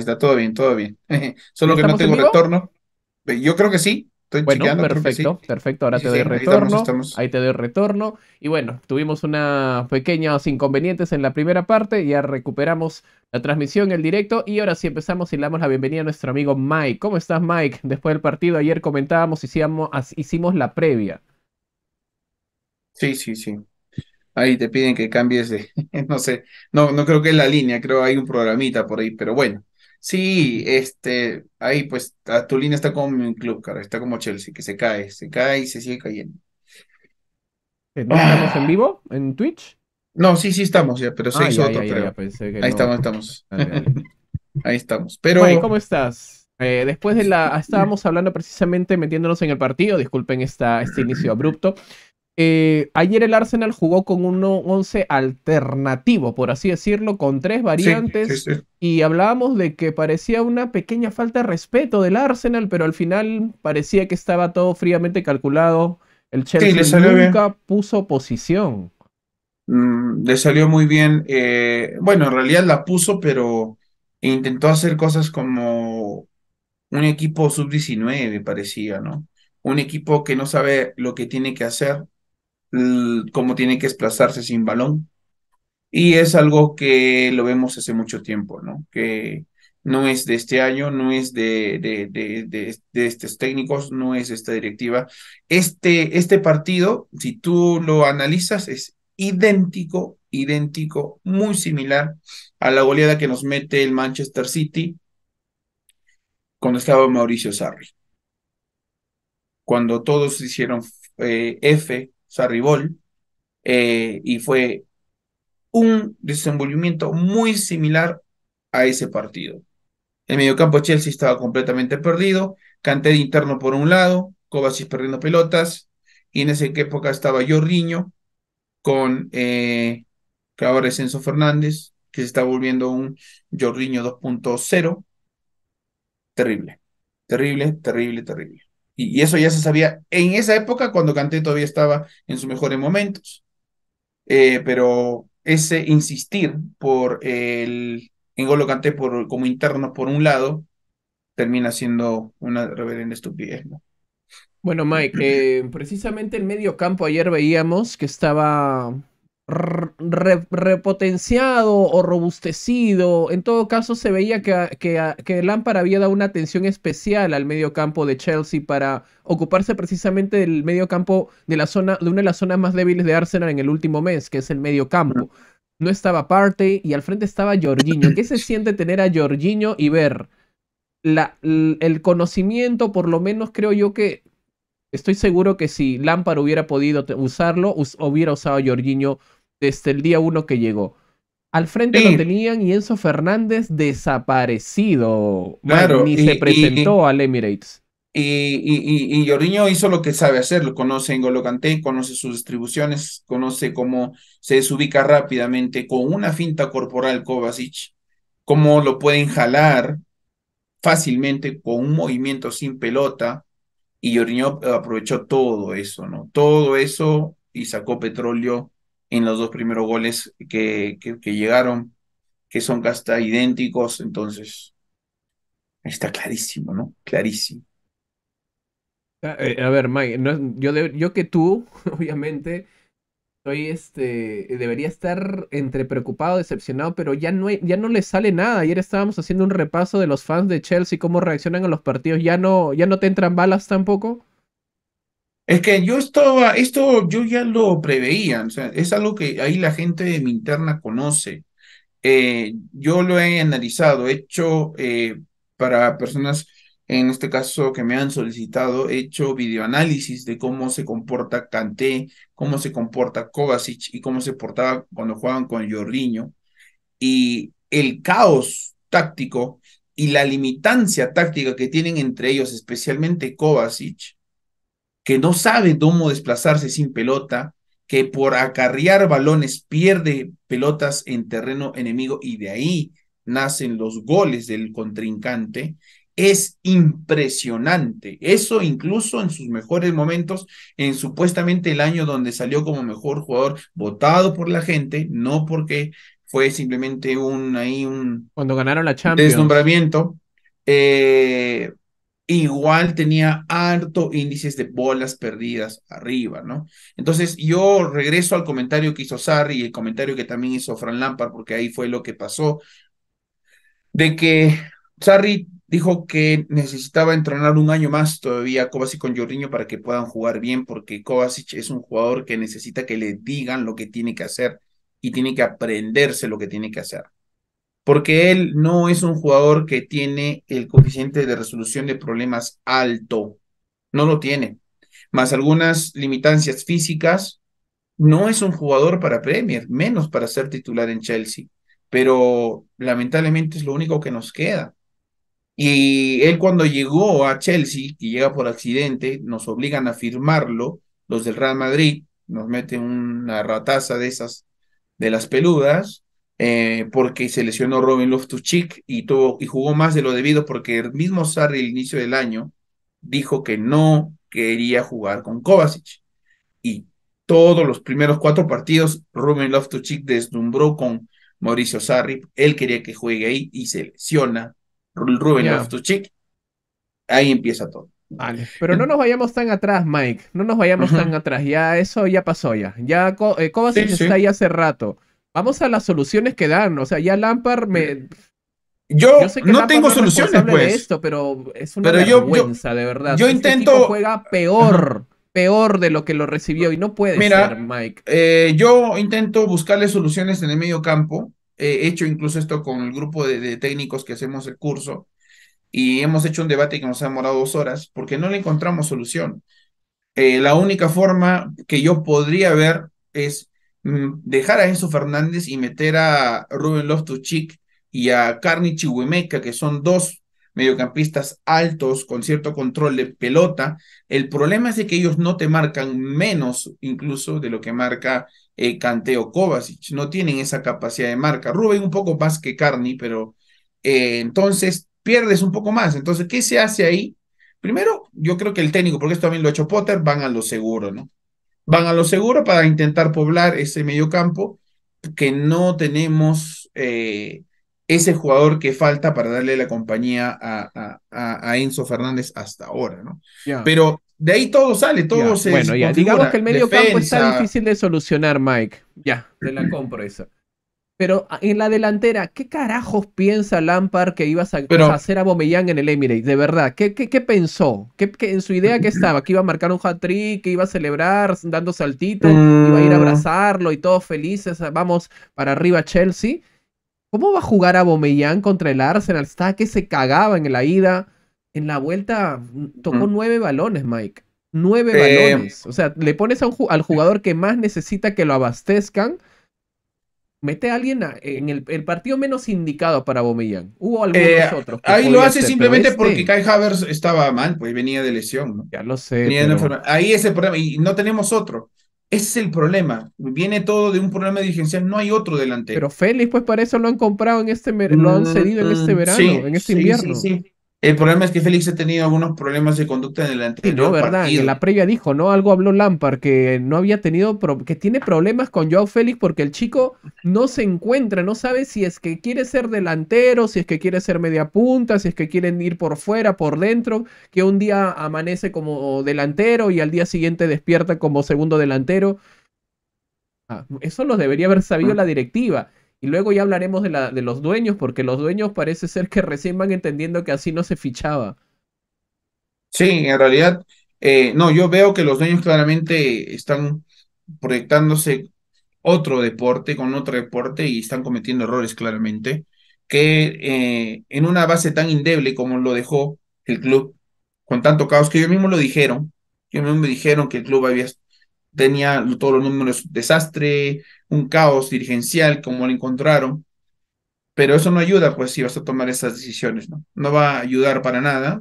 está todo bien, todo bien. Solo que no tengo retorno. Yo creo que sí. Estoy chequeando, perfecto, sí. Perfecto. Ahora sí, te doy retorno. Ahí te doy retorno. Y bueno, tuvimos unos pequeños inconvenientes en la primera parte. Ya recuperamos la transmisión, el directo. Y ahora sí empezamos y le damos la bienvenida a nuestro amigo Mike. ¿Cómo estás, Mike? Después del partido, ayer comentábamos, hicimos la previa. Sí. Ahí te piden que cambies de, no sé, no creo que es la línea, creo hay un programita por ahí, pero bueno. Sí, ahí pues, tu línea está como mi club, cara, está como Chelsea, que se cae y se sigue cayendo. ¿No estamos en vivo, en Twitch? No, sí estamos ya, pero se hizo otro, creo. Ahí estamos. Ahí estamos, pero... Oye, ¿cómo estás? Después de la... Estábamos hablando precisamente, metiéndonos en el partido, disculpen este inicio abrupto. Ayer el Arsenal jugó con un 11 alternativo, por así decirlo, con 3 variantes, sí. Y hablábamos de que parecía una pequeña falta de respeto del Arsenal, pero al final parecía que estaba todo fríamente calculado. El Chelsea nunca puso posición. Le salió muy bien. Bueno, en realidad la puso, pero intentó hacer cosas como un equipo sub-19, parecía, ¿no? Un equipo que no sabe lo que tiene que hacer, cómo tiene que desplazarse sin balón. Y es algo que lo vemos hace mucho tiempo, ¿no? Que no es de este año, no es de estos técnicos, no es de esta directiva. Este partido, si tú lo analizas, es idéntico, muy similar a la goleada que nos mete el Manchester City cuando estaba Mauricio Sarri. Cuando todos hicieron F, Sarribol, y fue un desenvolvimiento muy similar a ese partido. El mediocampo Chelsea estaba completamente perdido, Kanté de interno por un lado, Kovacic perdiendo pelotas, y en esa época estaba Jorginho, que ahora es Enzo Fernández, que se está volviendo un Jorginho 2.0. Terrible. Y eso ya se sabía en esa época cuando Kanté todavía estaba en sus mejores momentos. Pero ese insistir por el N'Golo Kanté como interno por un lado termina siendo una reverenda estupidez, ¿no? Bueno, Mike, precisamente el medio campo ayer veíamos que estaba repotenciado o robustecido. En todo caso se veía que Lampard había dado una atención especial al medio campo de Chelsea para ocuparse precisamente del medio campo de una de las zonas más débiles de Arsenal en el último mes, que es el medio campo. No estaba Partey y al frente estaba Jorginho. ¿Qué se siente tener a Jorginho y ver el conocimiento? Por lo menos creo yo que estoy seguro que si Lampard hubiera podido usarlo, hubiera usado a Jorginho desde el día 1 que llegó. Al frente sí lo tenían y Enzo Fernández desaparecido. Claro, man, se presentó al Emirates. Y Jorginho hizo lo que sabe hacer, lo conoce N'Golo Kanté, conoce sus distribuciones, conoce cómo se desubica rápidamente con una finta corporal Kovacic, cómo lo pueden jalar fácilmente con un movimiento sin pelota. Y Jorginho aprovechó todo eso, ¿no? Todo eso y sacó petróleo en los 2 primeros goles que llegaron, que son casi idénticos, entonces está clarísimo, ¿no? Clarísimo. A ver, Mike, no, yo que tú, obviamente, soy debería estar entre preocupado, decepcionado, pero ya no le sale nada. Ayer estábamos haciendo un repaso de los fans de Chelsea, cómo reaccionan a los partidos. Ya no te entran balas tampoco. Es que esto ya lo preveía, o sea, es algo que ahí la gente de mi interna conoce. Yo lo he analizado, he hecho para personas, en este caso que me han solicitado, he hecho videoanálisis de cómo se comporta Kanté, cómo se comporta Kovacic y cómo se portaba cuando jugaban con Jorginho. Y el caos táctico y la limitancia táctica que tienen entre ellos, especialmente Kovacic, que no sabe cómo desplazarse sin pelota, que por acarrear balones pierde pelotas en terreno enemigo y de ahí nacen los goles del contrincante. Es impresionante. Eso incluso en sus mejores momentos, en supuestamente el año donde salió como mejor jugador, votado por la gente, no porque fue simplemente un cuando ganaron la Champions, deslumbramiento. Igual tenía harto índices de bolas perdidas arriba, ¿no? Entonces yo regreso al comentario que hizo Sarri y el comentario que también hizo Frank Lampard, porque ahí fue lo que pasó, de que Sarri dijo que necesitaba entrenar un año más todavía a Kovacic con Jorginho para que puedan jugar bien, porque Kovacic es un jugador que necesita que le digan lo que tiene que hacer y tiene que aprenderse lo que tiene que hacer. Porque él no es un jugador que tiene el coeficiente de resolución de problemas alto, no lo tiene, más algunas limitancias físicas, no es un jugador para Premier, menos para ser titular en Chelsea, pero lamentablemente es lo único que nos queda. Y él cuando llegó a Chelsea, que llega por accidente, nos obligan a firmarlo, los del Real Madrid, nos meten una rataza de esas, de las peludas, porque se lesionó Ruben Loftus-Cheek y jugó más de lo debido, porque el mismo Sarri al inicio del año dijo que no quería jugar con Kovacic, y todos los primeros 4 partidos Ruben Loftus-Cheek deslumbró con Mauricio Sarri, él quería que juegue ahí y se lesiona Ruben Loftus-Cheek, ahí empieza todo. Vale, pero no nos vayamos tan atrás, Mike, no nos vayamos tan atrás, ya eso ya pasó ya, Kovacic está ahí hace rato. Vamos a las soluciones que dan, o sea, ya Lampard me... Yo sé que no tengo soluciones, pues. De esto, pero es una vergüenza, de verdad. Yo intento... Este juega peor de lo que lo recibió y no puede ser, Mike. Yo intento buscarle soluciones en el medio campo. He hecho incluso esto con el grupo de técnicos que hacemos el curso y hemos hecho un debate que nos ha demorado 2 horas porque no le encontramos solución. La única forma que yo podría ver es dejar a Enzo Fernández y meter a Ruben Loftus-Cheek y a Karni Chihuimeca, que son 2 mediocampistas altos con cierto control de pelota. El problema es de que ellos no te marcan menos incluso de lo que marca Kanté o Kovacic, no tienen esa capacidad de marca. Ruben un poco más que Karni, pero entonces pierdes un poco más. Entonces, ¿qué se hace ahí? Primero, yo creo que el técnico, porque esto también lo ha hecho Potter, van a lo seguro, ¿no? Van a lo seguro para intentar poblar ese mediocampo, que no tenemos ese jugador que falta para darle la compañía a Enzo Fernández hasta ahora, ¿no? Yeah. Pero de ahí todo sale, todo se bueno, ya. Digamos que el mediocampo está difícil de solucionar, Mike. Ya, te la compro esa. Pero en la delantera, ¿qué carajos piensa Lampard que ibas a hacer a Aubameyang en el Emirates? De verdad, ¿qué pensó? ¿Qué en su idea que estaba? ¿Que iba a marcar un hat-trick? ¿Que iba a celebrar dando saltito? ¿Iba a ir a abrazarlo y todos felices? Vamos para arriba Chelsea. ¿Cómo va a jugar a Aubameyang contra el Arsenal? Estaba que se cagaba en la ida. En la vuelta tocó 9 balones, Mike. 9 balones. O sea, le pones a al jugador que más necesita que lo abastezcan. Mete a alguien en el partido menos indicado para Aubameyang. Hubo algunos otros. Ahí lo hace simplemente porque Kai Havertz estaba mal, pues venía de lesión, ¿no? Ya lo sé. Pero... Ahí es el problema. Y no tenemos otro. Ese es el problema. Viene todo de un problema dirigencial. No hay otro delantero. Pero Félix, pues para eso lo han comprado en este lo han cedido en este verano, en este invierno. Sí. El problema es que Félix ha tenido algunos problemas de conducta en el anterior partido. En la previa dijo, ¿no? Algo habló Lampard, que no había tenido, que tiene problemas con Joao Félix porque el chico no se encuentra, no sabe si es que quiere ser delantero, si es que quiere ser media punta, si es que quieren ir por fuera, por dentro, que un día amanece como delantero y al día siguiente despierta como segundo delantero. Eso lo debería haber sabido la directiva. Y luego ya hablaremos de los dueños, porque los dueños parece ser que recién van entendiendo que así no se fichaba. Sí, en realidad, no, yo veo que los dueños claramente están proyectándose otro deporte con otro deporte y están cometiendo errores claramente, que en una base tan endeble como lo dejó el club, con tanto caos que ellos mismos me dijeron que el club tenía todos los números desastre, un caos dirigencial como lo encontraron, pero eso no ayuda, pues, si vas a tomar esas decisiones, ¿no? No va a ayudar para nada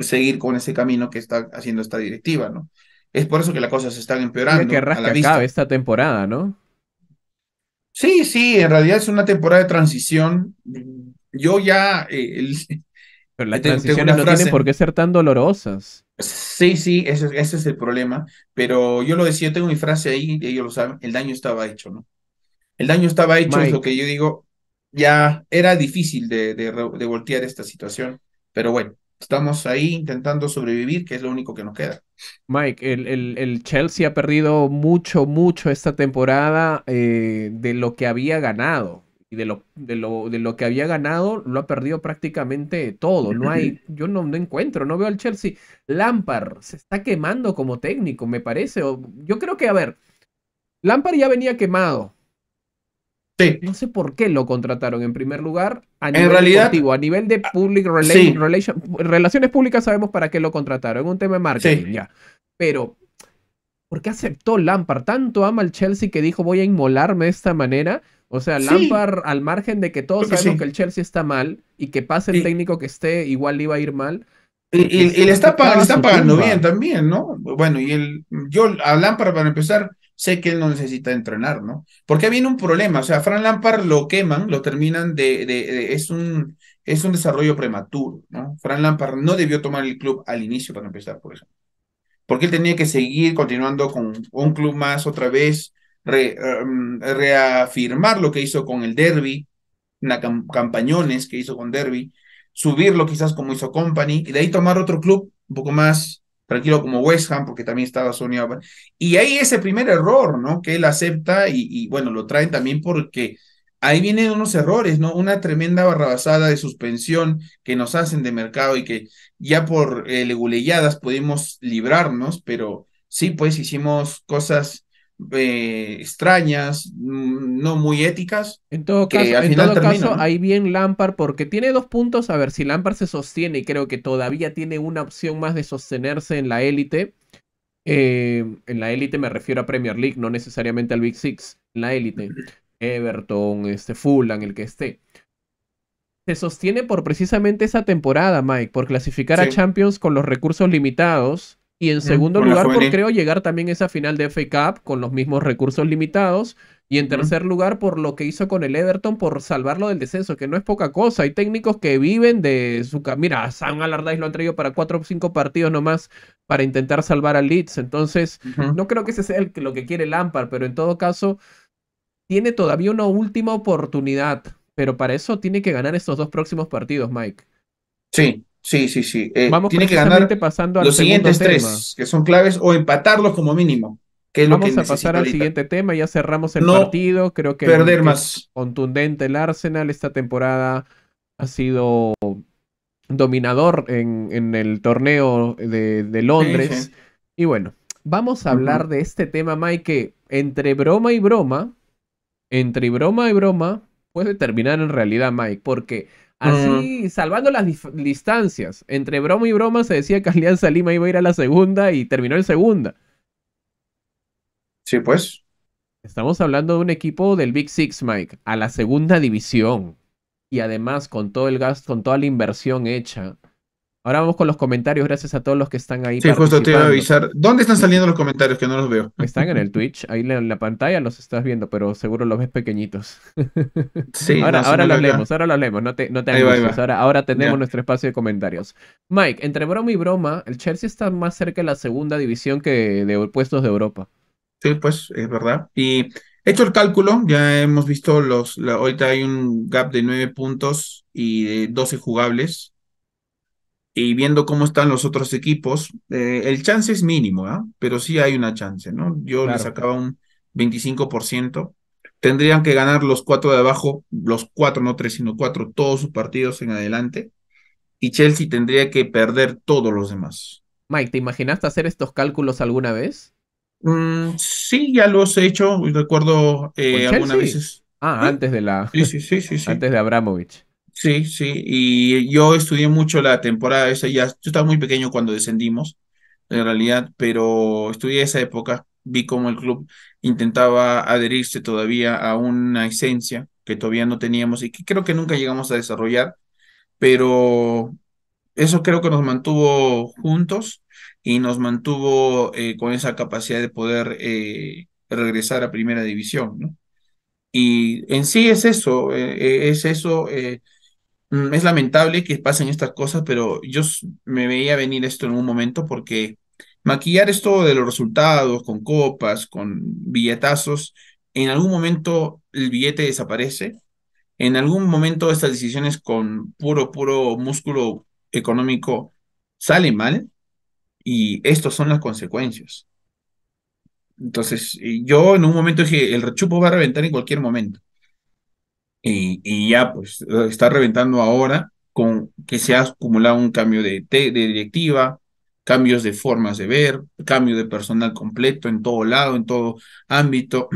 seguir con ese camino que está haciendo esta directiva, ¿no? Es por eso que las cosas se están empeorando. Tiene que rascar que acabe esta temporada, ¿no? Sí, en realidad es una temporada de transición. Yo ya... Pero las transiciones no tienen por qué ser tan dolorosas. Sí, ese es el problema. Pero yo lo decía, yo tengo mi frase ahí, ellos lo saben, el daño estaba hecho, ¿no? El daño estaba hecho, Mike. Es lo que yo digo, ya era difícil de voltear esta situación, pero bueno, estamos ahí intentando sobrevivir, que es lo único que nos queda. Mike, el Chelsea ha perdido mucho esta temporada de lo que había ganado. Y de lo que había ganado, lo ha perdido prácticamente todo. No hay, yo no encuentro, no veo al Chelsea. Lampard se está quemando como técnico, me parece. Yo creo que, a ver, Lampard ya venía quemado. Sí. No sé por qué lo contrataron en primer lugar. A nivel deportivo, a nivel de public relaciones públicas sabemos para qué lo contrataron. Un tema de marketing, sí. Ya. Pero, ¿por qué aceptó Lampard? Tanto ama al Chelsea que dijo, voy a inmolarme de esta manera. O sea, Lampard, al margen de que todos sabemos que el Chelsea está mal y que pase el técnico que esté, igual iba a ir mal. Y le está pagando bien también, ¿no? Bueno, y yo a Lampard, para empezar, sé que él no necesita entrenar, ¿no? Porque viene un problema, o sea, Frank Lampard lo queman, lo terminan es un desarrollo prematuro, ¿no? Frank Lampard no debió tomar el club al inicio, para empezar, por ejemplo. Porque él tenía que seguir continuando con un club más otra vez, reafirmar lo que hizo con el Derby, campañones que hizo con Derby, subirlo quizás como hizo Company, y de ahí tomar otro club un poco más tranquilo como West Ham, porque también estaba soñado. Y ahí ese primer error, ¿no? Que él acepta y bueno, lo traen también porque ahí vienen unos errores, ¿no? Una tremenda barrabasada de suspensión que nos hacen de mercado y que ya por leguleyadas pudimos librarnos, pero sí, pues hicimos cosas extrañas, no muy éticas. En todo caso, ahí bien Lampard, porque tiene dos puntos. A ver, si Lampard se sostiene, y creo que todavía tiene una opción más de sostenerse en la élite. En la élite me refiero a Premier League, no necesariamente al Big Six. En la élite, Everton, Fulham, el que esté. Se sostiene por precisamente esa temporada, Mike, por clasificar a Champions con los recursos limitados. Y en segundo lugar, por creo llegar también a esa final de FA Cup con los mismos recursos limitados. Y en tercer lugar, por lo que hizo con el Everton, por salvarlo del descenso, que no es poca cosa. Hay técnicos que viven de su... Mira, a Sam Allardyce lo han traído para 4 o 5 partidos nomás para intentar salvar al Leeds. Entonces, no creo que ese sea lo que quiere Lampard, pero en todo caso, tiene todavía una última oportunidad. Pero para eso tiene que ganar estos 2 próximos partidos, Mike. Sí. Sí. Vamos, tiene que ganar pasando los siguientes 3 que son claves, o empatarlos como mínimo. Que es Vamos lo que a pasar al ahorita. Siguiente tema, ya cerramos el partido. Creo que perder más contundente el Arsenal. Esta temporada ha sido dominador en el torneo de Londres. Sí. Y bueno, vamos a hablar de este tema, Mike, que entre broma y broma, puede terminar en realidad, Mike, porque... Así, salvando las distancias, entre broma y broma se decía que Alianza Lima iba a ir a la segunda y terminó en segunda. Sí, pues. Estamos hablando de un equipo del Big Six, Mike, a la segunda división. Y además con todo el gasto, con toda la inversión hecha. Ahora vamos con los comentarios, gracias a todos los que están ahí. Sí, justo te iba a avisar. ¿Dónde están saliendo los comentarios? Que no los veo. Están en el Twitch, ahí en la pantalla los estás viendo, pero seguro los ves pequeñitos. Sí, ahora los leemos, no te angusties. Ahora tenemos nuestro espacio de comentarios. Mike, entre broma y broma, el Chelsea está más cerca de la segunda división que de puestos de Europa. Sí, pues, es verdad. Y hecho el cálculo, ya hemos visto ahorita hay un gap de 9 puntos y 12 jugables. Y viendo cómo están los otros equipos, el chance es mínimo, pero sí hay una chance, ¿no? Yo le sacaba un 25%. Tendrían que ganar los 4 de abajo, los 4, no 3, sino 4, todos sus partidos en adelante. Y Chelsea tendría que perder todos los demás. Mike, ¿te imaginaste hacer estos cálculos alguna vez? Sí, ya los he hecho. Recuerdo algunas veces. Antes de la... Sí. Antes de Abramovich. Sí, y yo estudié mucho la temporada esa, ya, yo estaba muy pequeño cuando descendimos, en realidad, pero estudié esa época, vi cómo el club intentaba adherirse todavía a una esencia que todavía no teníamos y que creo que nunca llegamos a desarrollar, pero eso creo que nos mantuvo juntos y nos mantuvo con esa capacidad de poder regresar a primera división, ¿no? Y en sí es eso, es lamentable que pasen estas cosas, pero yo me veía venir esto en un momento porque maquillar esto de los resultados con copas, con billetazos, en algún momento el billete desaparece, en algún momento estas decisiones con puro músculo económico salen mal, y estas son las consecuencias. Entonces, yo en un momento dije, el rechupo va a reventar en cualquier momento. Y ya, pues, está reventando ahora con que se ha acumulado un cambio de directiva, cambios de formas de ver, cambio de personal completo en todo lado, en todo ámbito,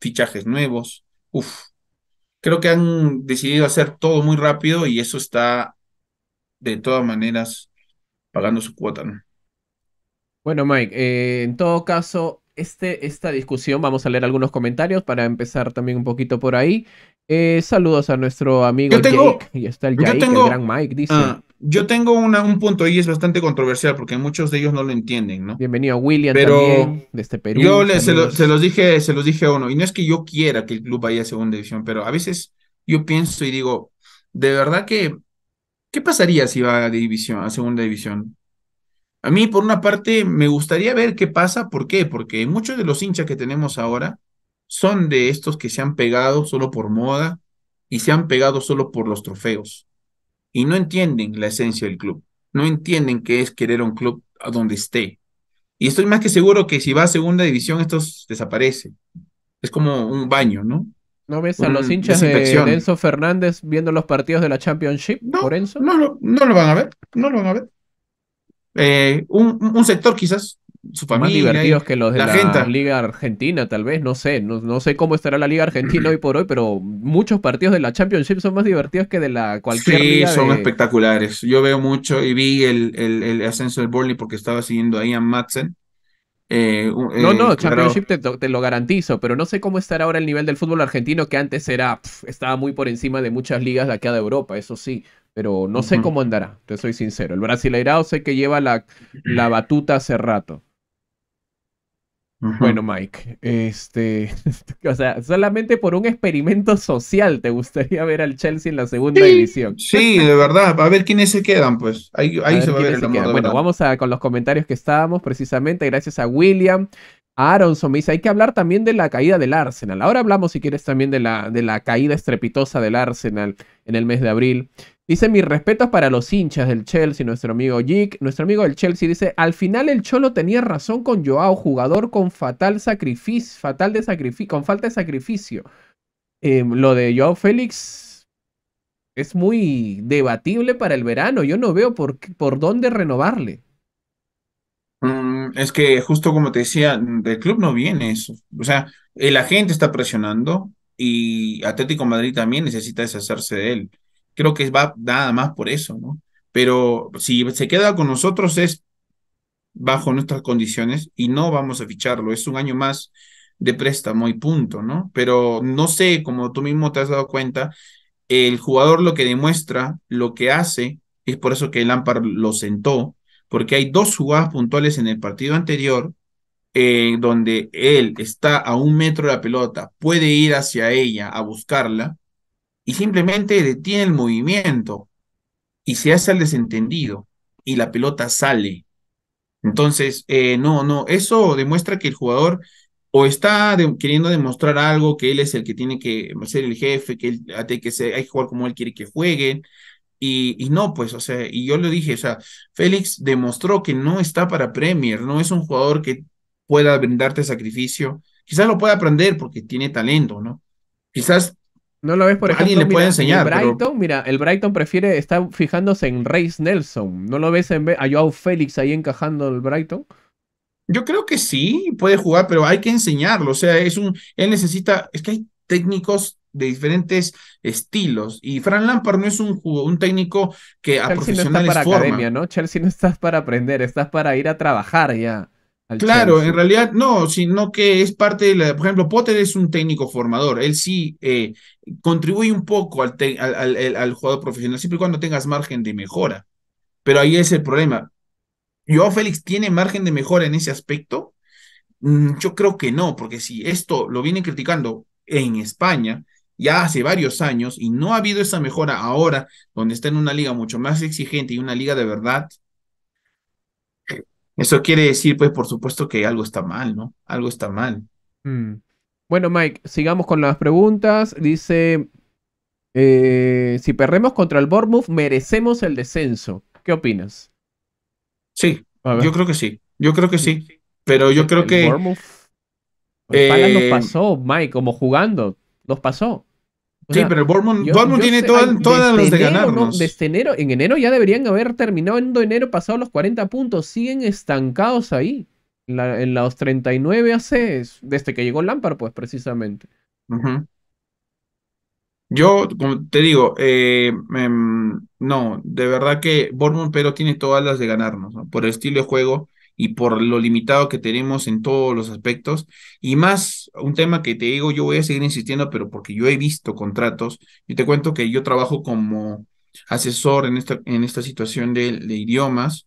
fichajes nuevos. Uf, creo que han decidido hacer todo muy rápido y eso está, de todas maneras, pagando su cuota, ¿no? Bueno, Mike, en todo caso, esta discusión, vamos a leer algunos comentarios para empezar también un poquito por ahí. Saludos a nuestro amigo Jake. Y está el Jake, el gran Mike, dice. Yo tengo un punto ahí, es bastante controversial porque muchos de ellos no lo entienden, ¿no? Bienvenido a William, pero también, desde Perú. Yo se los dije a uno, y no es que yo quiera que el club vaya a segunda división, pero a veces yo pienso y digo, de verdad que, ¿qué pasaría si va a segunda división? A mí, por una parte, me gustaría ver qué pasa. ¿Por qué? Porque muchos de los hinchas que tenemos ahora son de estos que se han pegado solo por moda y se han pegado solo por los trofeos. Y no entienden la esencia del club. No entienden qué es querer un club a donde esté. Y estoy más que seguro que si va a segunda división, estos desaparecen. Es como un baño, ¿no? ¿No ves a los hinchas de Enzo Fernández viendo los partidos de la Championship por Enzo? No lo van a ver. No lo van a ver. Un sector quizás, su familia, más divertidos que los de la Liga Argentina, tal vez, no sé cómo estará la Liga Argentina hoy por hoy, pero muchos partidos de la Championship son más divertidos que de la cualquier liga. Sí, son espectaculares. Yo veo mucho y vi el ascenso del Bournemouth porque estaba siguiendo ahí a Madsen. Championship te lo garantizo, pero no sé cómo estará ahora el nivel del fútbol argentino, que antes era estaba muy por encima de muchas ligas de acá de Europa, eso sí, pero no sé cómo andará, te soy sincero. El brasileirao sé que lleva la batuta hace rato. Bueno, Mike, o sea, solamente por un experimento social te gustaría ver al Chelsea en la segunda división. Sí, de verdad, a ver quiénes se quedan, pues. Ahí se va a ver el amor. Bueno, verdad. Vamos con los comentarios que estábamos, precisamente, gracias a William. Aronson me dice, hay que hablar también de la caída del Arsenal. Ahora hablamos, si quieres, también de la caída estrepitosa del Arsenal en el mes de abril. Dice, mis respetos para los hinchas del Chelsea, nuestro amigo Jig. Nuestro amigo del Chelsea dice, al final el Cholo tenía razón con Joao, jugador con falta de sacrificio. Lo de Joao Félix es muy debatible para el verano. Yo no veo por dónde renovarle. Es que justo como te decía, del club no viene eso. O sea, el agente está presionando y Atlético Madrid también necesita deshacerse de él. Creo que va nada más por eso, ¿no? Pero si se queda con nosotros es bajo nuestras condiciones y no vamos a ficharlo. Es un año más de préstamo y punto, ¿no? Pero no sé, como tú mismo te has dado cuenta, el jugador lo que demuestra, lo que hace, es por eso que Lampard lo sentó, porque hay dos jugadas puntuales en el partido anterior donde él está a 1 metro de la pelota, puede ir hacia ella a buscarla, y simplemente detiene el movimiento y se hace el desentendido y la pelota sale. Entonces, eso demuestra que el jugador o está queriendo demostrar algo, que él es el que tiene que ser el jefe, que él hay que jugar como él quiere que jueguen, y no, pues, o sea, y yo lo dije, o sea, Félix demostró que no está para Premier, no es un jugador que pueda brindarte sacrificio, quizás lo pueda aprender porque tiene talento, ¿no? Quizás no lo ves, por ejemplo, le puede enseñar, el Brighton prefiere estar fijándose en Reiss Nelson. ¿No lo ves a Joao Félix ahí encajando el Brighton? Yo creo que sí, puede jugar, pero hay que enseñarlo. O sea, es que hay técnicos de diferentes estilos, y Frank Lampard no es un técnico que a profesionales forma. Chelsea no está para academia, ¿no? Chelsea no estás para aprender, estás para ir a trabajar ya. Claro, Chelsea. En realidad no, sino que es parte de por ejemplo, Potter es un técnico formador, él sí contribuye un poco al jugador profesional, siempre y cuando tengas margen de mejora, pero ahí es el problema. ¿Joao Félix tiene margen de mejora en ese aspecto? Yo creo que no, porque si esto lo vienen criticando en España ya hace varios años y no ha habido esa mejora ahora, donde está en una liga mucho más exigente y una liga de verdad. Eso quiere decir, pues, por supuesto que algo está mal, ¿no? Algo está mal. Bueno, Mike, sigamos con las preguntas. Dice, si perdemos contra el Bournemouth, merecemos el descenso. ¿Qué opinas? Sí, yo creo que sí. Yo creo que sí. Pero yo creo que... Bournemouth, Palace nos pasó, Mike, como jugando. Nos pasó. O sea, sí, pero el Bournemouth tiene todas las de ganarnos. ¿No? Desde enero, en enero ya deberían haber terminado. En enero pasado los 40 puntos. Siguen estancados ahí. En los 39 hace desde que llegó Lampard, pues, precisamente. Uh-huh. Yo, como te digo, no, de verdad que Bournemouth pero tiene todas las de ganarnos, ¿no? Por el estilo de juego y por lo limitado que tenemos en todos los aspectos. Y más, un tema que te digo, yo voy a seguir insistiendo, pero porque yo he visto contratos. Yo te cuento que yo trabajo como asesor en esta situación de idiomas.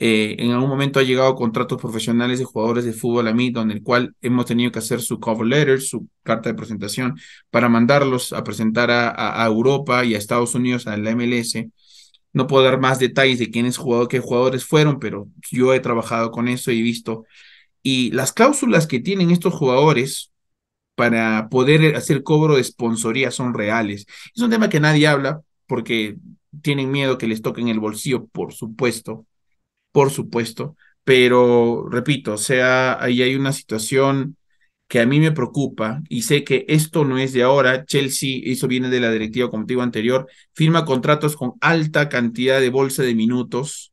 En algún momento ha llegado contratos profesionales de jugadores de fútbol a mí, donde el cual hemos tenido que hacer su cover letter, su carta de presentación, para mandarlos a presentar a Europa y a Estados Unidos, a la MLS. No puedo dar más detalles de quiénes qué jugadores fueron, pero yo he trabajado con eso y he visto. Y las cláusulas que tienen estos jugadores para poder hacer cobro de sponsoría son reales. Es un tema que nadie habla porque tienen miedo que les toquen el bolsillo, por supuesto. Por supuesto, pero repito, o sea, ahí hay una situación que a mí me preocupa y sé que esto no es de ahora. Chelsea, eso viene de la directiva, como te digo, anterior, firma contratos con alta cantidad de bolsa de minutos,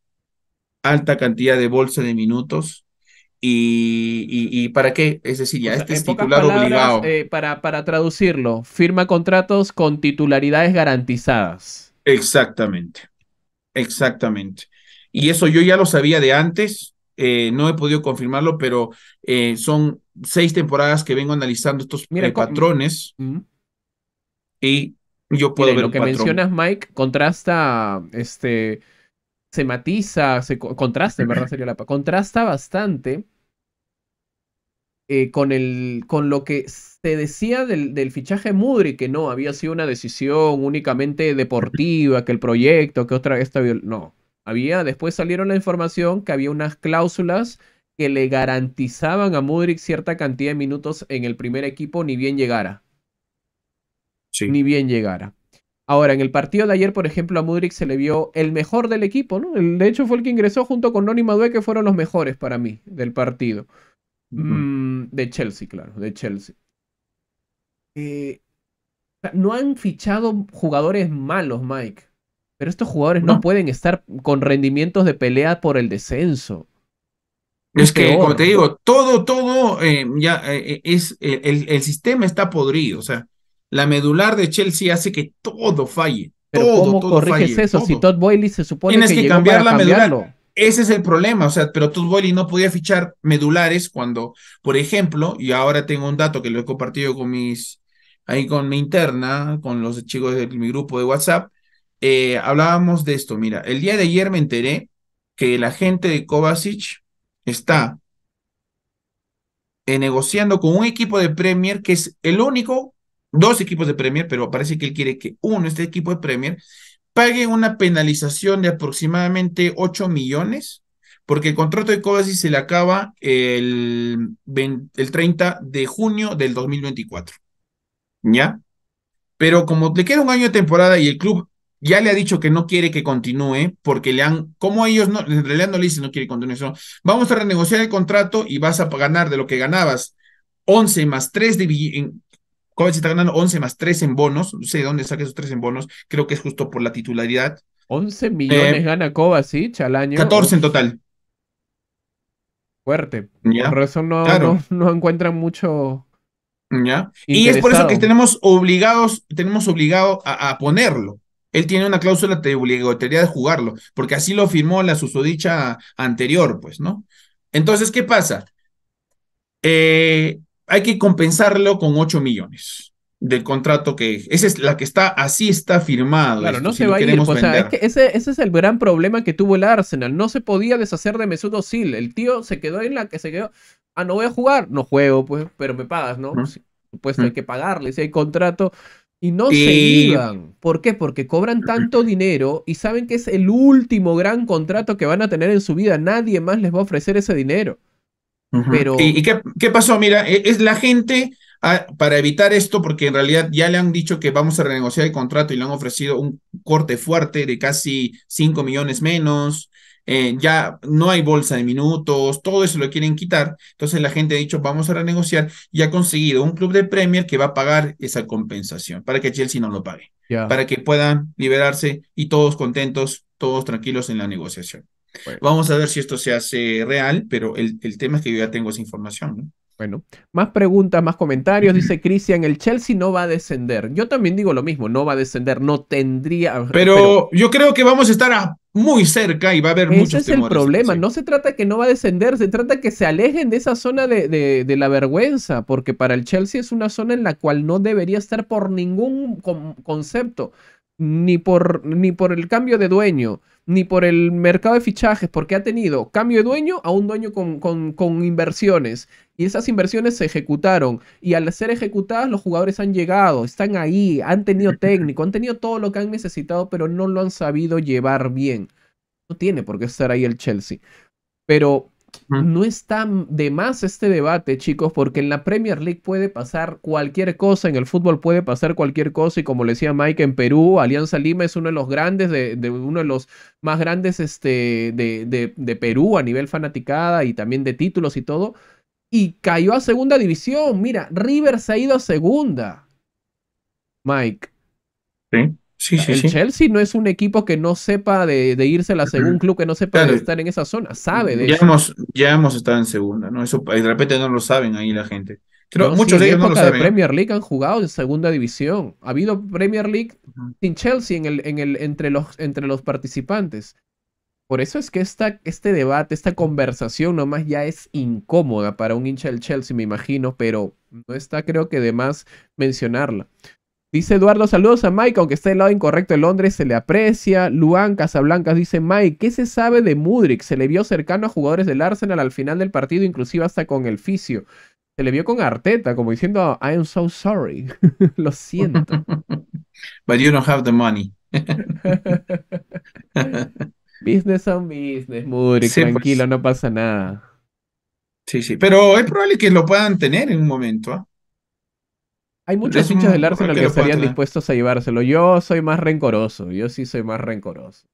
y ¿para qué? Es decir, ya, o sea, este es titular palabras, obligado. Para traducirlo, firma contratos con titularidades garantizadas. Exactamente, exactamente. Y eso yo ya lo sabía de antes, no he podido confirmarlo, pero son 6 temporadas que vengo analizando estos patrones y yo puedo ver lo que patrón. Mencionas, Mike, contrasta, se matiza, contrasta, en verdad sería la palabra, contrasta bastante con lo que se decía del fichaje Mudryk, que no había sido una decisión únicamente deportiva, que el proyecto, que otra, no. Después salieron la información que había unas cláusulas que le garantizaban a Mudryk cierta cantidad de minutos en el primer equipo, ni bien llegara. Sí. Ni bien llegara. Ahora, en el partido de ayer, por ejemplo, a Mudryk se le vio el mejor del equipo, ¿no? De hecho, fue el que ingresó junto con Noni Madueke, que fueron los mejores para mí del partido. Uh-huh. De Chelsea, claro, de Chelsea. No han fichado jugadores malos, Mike. Pero estos jugadores no pueden estar con rendimientos de pelea por el descenso. Es que, como te digo, el sistema está podrido. O sea, la medular de Chelsea hace que todo falle. Pero ¿cómo corriges eso? Si Todd Boehly se supone que llegó para cambiarlo. Tienes que cambiar la medular. Ese es el problema, o sea, pero Todd Boehly no podía fichar medulares cuando, por ejemplo, y ahora tengo un dato que lo he compartido con mi interna, con los chicos de mi grupo de WhatsApp. Hablábamos de esto, mira, el día de ayer me enteré que la gente de Kovacic está negociando con un equipo de Premier que es el único, 2 equipos de Premier, pero parece que él quiere que este equipo de Premier, pague una penalización de aproximadamente 8 millones, porque el contrato de Kovacic se le acaba el 30 de junio del 2024, ¿ya? Pero como le queda un año de temporada y el club ya le ha dicho que no quiere que continúe, porque como ellos no, en realidad no le dicen no quiere continuar, sino vamos a renegociar el contrato y vas a ganar de lo que ganabas, 11 más 3 de... Kovacic está ganando 11 más 3 en bonos, no sé de dónde saca esos 3 en bonos, creo que es justo por la titularidad. 11 millones gana Kovacic al año. 14 en total. Fuerte, ¿ya? Por eso no encuentran mucho... ¿Ya? Y es por eso que tenemos obligado a ponerlo. Él tiene una cláusula de obligatoriedad de jugarlo, porque así lo firmó la susodicha anterior, pues, ¿no? Entonces, ¿qué pasa? Hay que compensarlo con 8 millones del contrato que... Esa es la que está, así está firmado. Claro, esto, no se va a ir, o sea, es que ese es el gran problema que tuvo el Arsenal. No se podía deshacer de Mesut Özil. El tío se quedó en la que se quedó. Ah, no voy a jugar, no juego, pues, pero me pagas, ¿no? Por supuesto, hay que pagarle, si hay contrato... Y no se iban. ¿Por qué? Porque cobran tanto dinero y saben que es el último gran contrato que van a tener en su vida. Nadie más les va a ofrecer ese dinero. Pero... ¿Y qué pasó? Mira, es la gente... para evitar esto, porque en realidad ya le han dicho que vamos a renegociar el contrato y le han ofrecido un corte fuerte de casi 5 millones menos, ya no hay bolsa de minutos, todo eso lo quieren quitar. Entonces la gente ha dicho vamos a renegociar y ha conseguido un club de Premier que va a pagar esa compensación para que Chelsea no lo pague, para que puedan liberarse y todos contentos, todos tranquilos en la negociación. Bueno. Vamos a ver si esto se hace real, pero el tema es que yo ya tengo esa información, ¿no? Bueno, más preguntas, más comentarios. Dice Cristian, el Chelsea no va a descender. Yo también digo lo mismo, no va a descender, no tendría... Pero yo creo que vamos a estar muy cerca y va a haber muchos temores. Ese es el problema, sí. No se trata que no va a descender, se trata que se alejen de esa zona de la vergüenza, porque para el Chelsea es una zona en la cual no debería estar por ningún concepto, ni por el cambio de dueño, ni por el mercado de fichajes, porque ha tenido cambio de dueño a un dueño con inversiones, y esas inversiones se ejecutaron, y al ser ejecutadas los jugadores han llegado, están ahí, han tenido técnico, han tenido todo lo que han necesitado, pero no lo han sabido llevar bien. No tiene por qué estar ahí el Chelsea, pero no está de más este debate, chicos, porque en la Premier League puede pasar cualquier cosa, en el fútbol puede pasar cualquier cosa, y como le decía Mike, en Perú, Alianza Lima es uno de los grandes, uno de los más grandes de Perú a nivel fanaticada y también de títulos y todo, y cayó a segunda división. Mira, River se ha ido a segunda, Mike. Sí. Sí. Chelsea no es un equipo que no sepa de irse a la segunda, club que no sepa de estar en esa zona, sabe de eso. Ya hemos estado en segunda, ¿no? Eso de repente no lo saben ahí la gente. Creo no, muchos sí, de ellos no lo saben. En la Premier League han jugado en segunda división. Ha habido Premier League sin Chelsea entre los participantes. Por eso es que este debate, esta conversación nomás ya es incómoda para un hincha del Chelsea, me imagino, pero no está, creo que de más mencionarla. Dice Eduardo, saludos a Mike, aunque está del lado incorrecto de Londres, se le aprecia. Luan Casablancas dice, Mike, ¿qué se sabe de Mudryk? Se le vio cercano a jugadores del Arsenal al final del partido, inclusive hasta con el fisio. Se le vio con Arteta, como diciendo, I am so sorry. Lo siento. But you don't have the money. Business on business, Mudryk, sí, tranquilo, pues... no pasa nada. Sí, pero es probable que lo puedan tener en un momento, ¿ah? ¿Eh? Hay muchos hinchas del Arsenal que estarían dispuestos a llevárselo. Yo soy más rencoroso. Yo sí soy más rencoroso.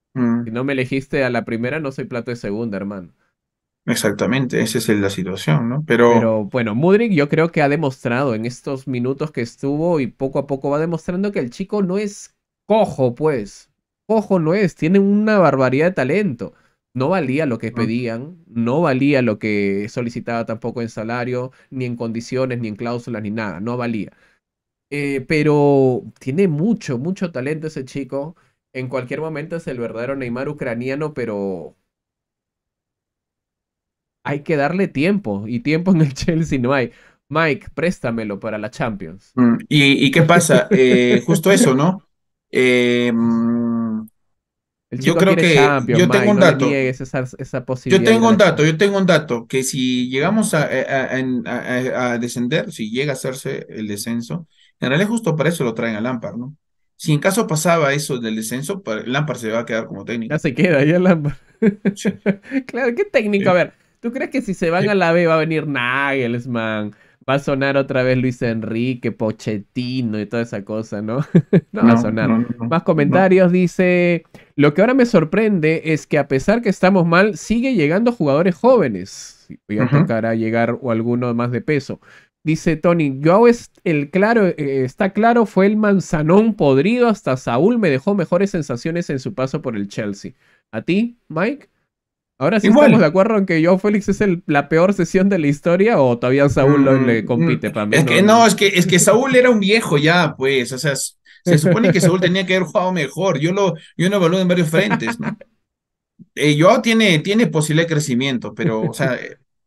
Si no me elegiste a la primera, no soy plato de segunda, hermano. Exactamente, esa es la situación, ¿no? Pero bueno, Mudryk yo creo que ha demostrado en estos minutos que estuvo y poco a poco va demostrando que el chico no es cojo, pues. Cojo no es, tiene una barbaridad de talento. No valía lo que pedían, no valía lo que solicitaba tampoco en salario, ni en condiciones, ni en cláusulas, ni nada. No valía. Pero tiene mucho, mucho talento ese chico. En cualquier momento es el verdadero Neymar ucraniano, pero hay que darle tiempo. Y tiempo en el Chelsea no hay. Mike, préstamelo para la Champions. ¿Y qué pasa? Justo eso, ¿no? Yo creo que yo tengo un dato. Yo tengo un dato que si llegamos a descender, si llega a hacerse el descenso, en realidad justo para eso lo traen a Lampard, ¿no? Si en caso pasaba eso del descenso, Lampard se va a quedar como técnico. Ya se queda, ya Lampard. Sí. Claro, ¿qué técnico? Sí. A ver, ¿tú crees que si se van a la B va a venir Nagelsmann? Va a sonar otra vez Luis Enrique, Pochettino y toda esa cosa, ¿no? No va a sonar. No. Más comentarios, dice... Lo que ahora me sorprende es que a pesar que estamos mal, sigue llegando jugadores jóvenes. Voy a tocar a llegar o alguno más de peso. Dice Tony, Joao está claro, fue el manzanón podrido, hasta Saúl me dejó mejores sensaciones en su paso por el Chelsea. ¿A ti, Mike? Ahora sí. Igual. Estamos de acuerdo en que Joao Félix es la peor sesión de la historia, o todavía Saúl no le compite para mí. Es que Saúl era un viejo ya, pues, o sea, se supone que Saúl tenía que haber jugado mejor. Yo lo evalúo en varios frentes, ¿no? Joao tiene posibilidad de crecimiento, pero, o sea,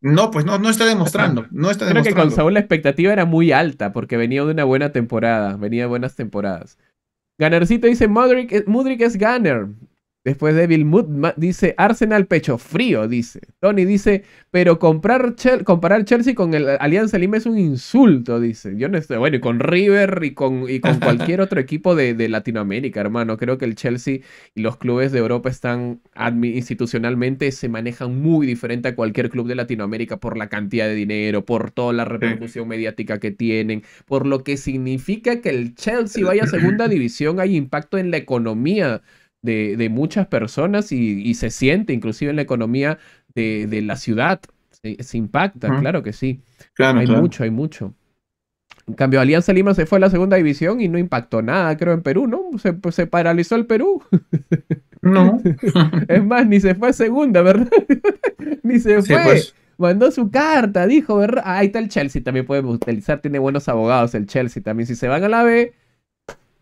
no está demostrando. Creo que con Saúl la expectativa era muy alta, porque venía de una buena temporada, venía de buenas temporadas. Ganarcito dice, Mudryk es Gunner. Después Devil Mood dice, Arsenal pecho frío, dice. Tony dice, pero comparar Chelsea con el Alianza Lima es un insulto, dice. Yo no estoy, bueno, y con River y con cualquier otro equipo de Latinoamérica, hermano. Creo que el Chelsea y los clubes de Europa están, institucionalmente, se manejan muy diferente a cualquier club de Latinoamérica por la cantidad de dinero, por toda la repercusión mediática que tienen, por lo que significa que el Chelsea vaya a segunda división, hay impacto en la economía de muchas personas y se siente inclusive en la economía de la ciudad. Se impacta, claro que sí. Claro, hay mucho. En cambio, Alianza Lima se fue a la segunda división y no impactó nada, creo, en Perú, ¿no? Se paralizó el Perú. No. Es más, ni se fue a segunda, ¿verdad? Ni se fue. Pues. Mandó su carta, dijo, ¿verdad? Ahí está el Chelsea, también podemos utilizar, tiene buenos abogados el Chelsea también. Si se van a la B...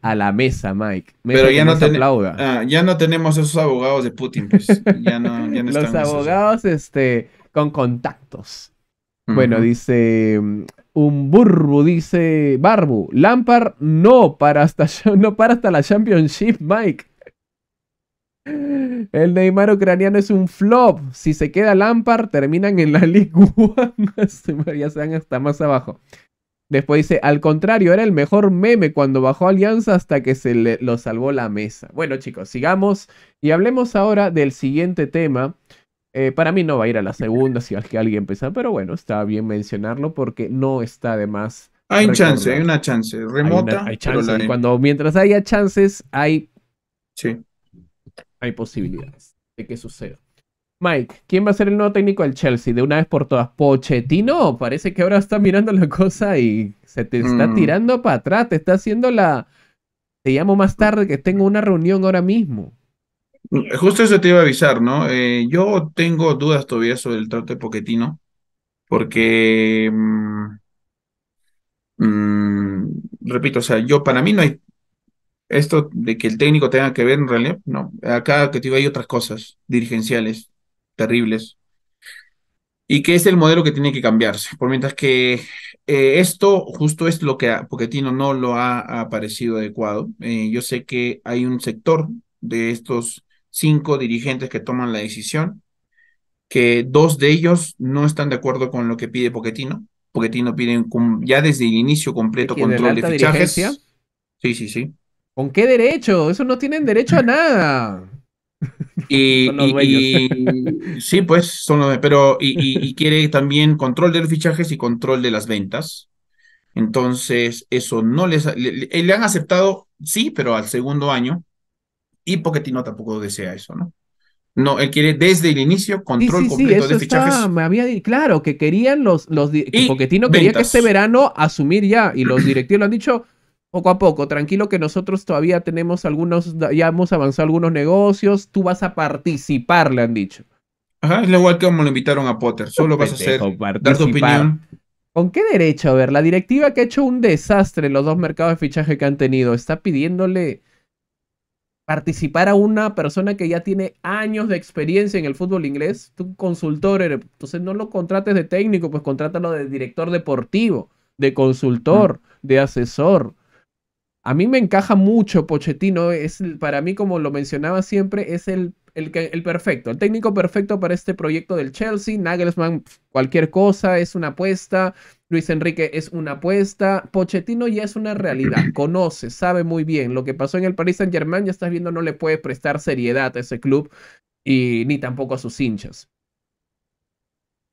A la mesa, Mike. Pero ya no, ya no tenemos esos abogados de Putin, pues. Ya no los abogados con contactos. Bueno, dice... Un burbu, dice... Barbu, Lampard no para hasta la Championship, Mike. El Neymar ucraniano es un flop. Si se queda Lampard, terminan en la League One. Ya se van hasta más abajo. Después dice, al contrario, era el mejor meme cuando bajó Alianza hasta que lo salvó la mesa. Bueno, chicos, sigamos y hablemos ahora del siguiente tema. Para mí no va a ir a la segunda si alguien pensaba, pero bueno, está bien mencionarlo porque no está de más. Hay chance, hay una chance remota. Hay chance, pero mientras haya chances, hay posibilidades de que suceda. Mike, ¿quién va a ser el nuevo técnico del Chelsea? De una vez por todas, Pochettino. Parece que ahora está mirando la cosa y se te está tirando para atrás. Te está haciendo la... Te llamo más tarde que tengo una reunión ahora mismo. Justo eso te iba a avisar, ¿no? Yo tengo dudas todavía sobre el trato de Pochettino. Porque... repito, o sea, para mí no hay... Esto de que el técnico tenga que ver en realidad, no. Acá hay otras cosas dirigenciales terribles y que es el modelo que tiene que cambiarse, por mientras que esto justo es lo que a Pochettino no lo ha parecido adecuado. Yo sé que hay un sector de estos 5 dirigentes que toman la decisión, que 2 de ellos no están de acuerdo con lo que pide Pochettino. Pochettino pide ya desde el inicio completo control de fichajes. ¿Dirigencia? Sí. ¿Con qué derecho? Eso no tienen derecho a nada. Sí, pues, son los, pero y quiere también control de los fichajes y control de las ventas. Entonces, eso no le han aceptado, sí, pero al segundo año. Y Pochettino tampoco desea eso, ¿no? No, él quiere desde el inicio control completo de fichajes. Claro, que querían que Pochettino quería que este verano asumir ya, y los directivos lo han dicho. Poco a poco, tranquilo que nosotros todavía tenemos algunos, ya hemos avanzado algunos negocios, tú vas a participar, le han dicho. Ajá, es igual que como lo invitaron a Potter, solo vas a hacer, dar tu opinión. ¿Con qué derecho? A ver, la directiva que ha hecho un desastre en los 2 mercados de fichaje que han tenido, está pidiéndole participar a una persona que ya tiene años de experiencia en el fútbol inglés, tú consultor, entonces no lo contrates de técnico, pues contrátalo de director deportivo, de consultor, de asesor. A mí me encaja mucho Pochettino, para mí, como lo mencionaba siempre, es el perfecto, el técnico perfecto para este proyecto del Chelsea. Nagelsmann, cualquier cosa, es una apuesta. Luis Enrique es una apuesta. Pochettino ya es una realidad, conoce, sabe muy bien. Lo que pasó en el Paris Saint-Germain, ya estás viendo, no le puede prestar seriedad a ese club, ni tampoco a sus hinchas.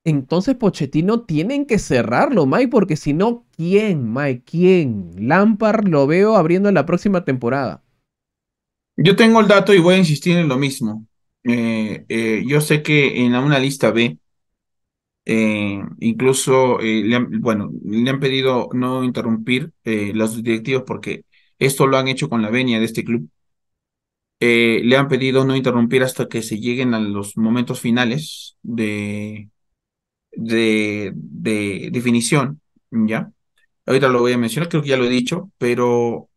Entonces Pochettino tienen que cerrarlo, Mike, porque si no, ¿quién, Mike? ¿Quién? Lampard lo veo abriendo la próxima temporada. Yo tengo el dato y voy a insistir en lo mismo. Yo sé que en una lista B, incluso, le han pedido no interrumpir los directivos, porque esto lo han hecho con la venia de este club. Le han pedido no interrumpir hasta que se lleguen a los momentos finales de definición, ¿ya? Ahorita lo voy a mencionar, creo que ya lo he dicho, pero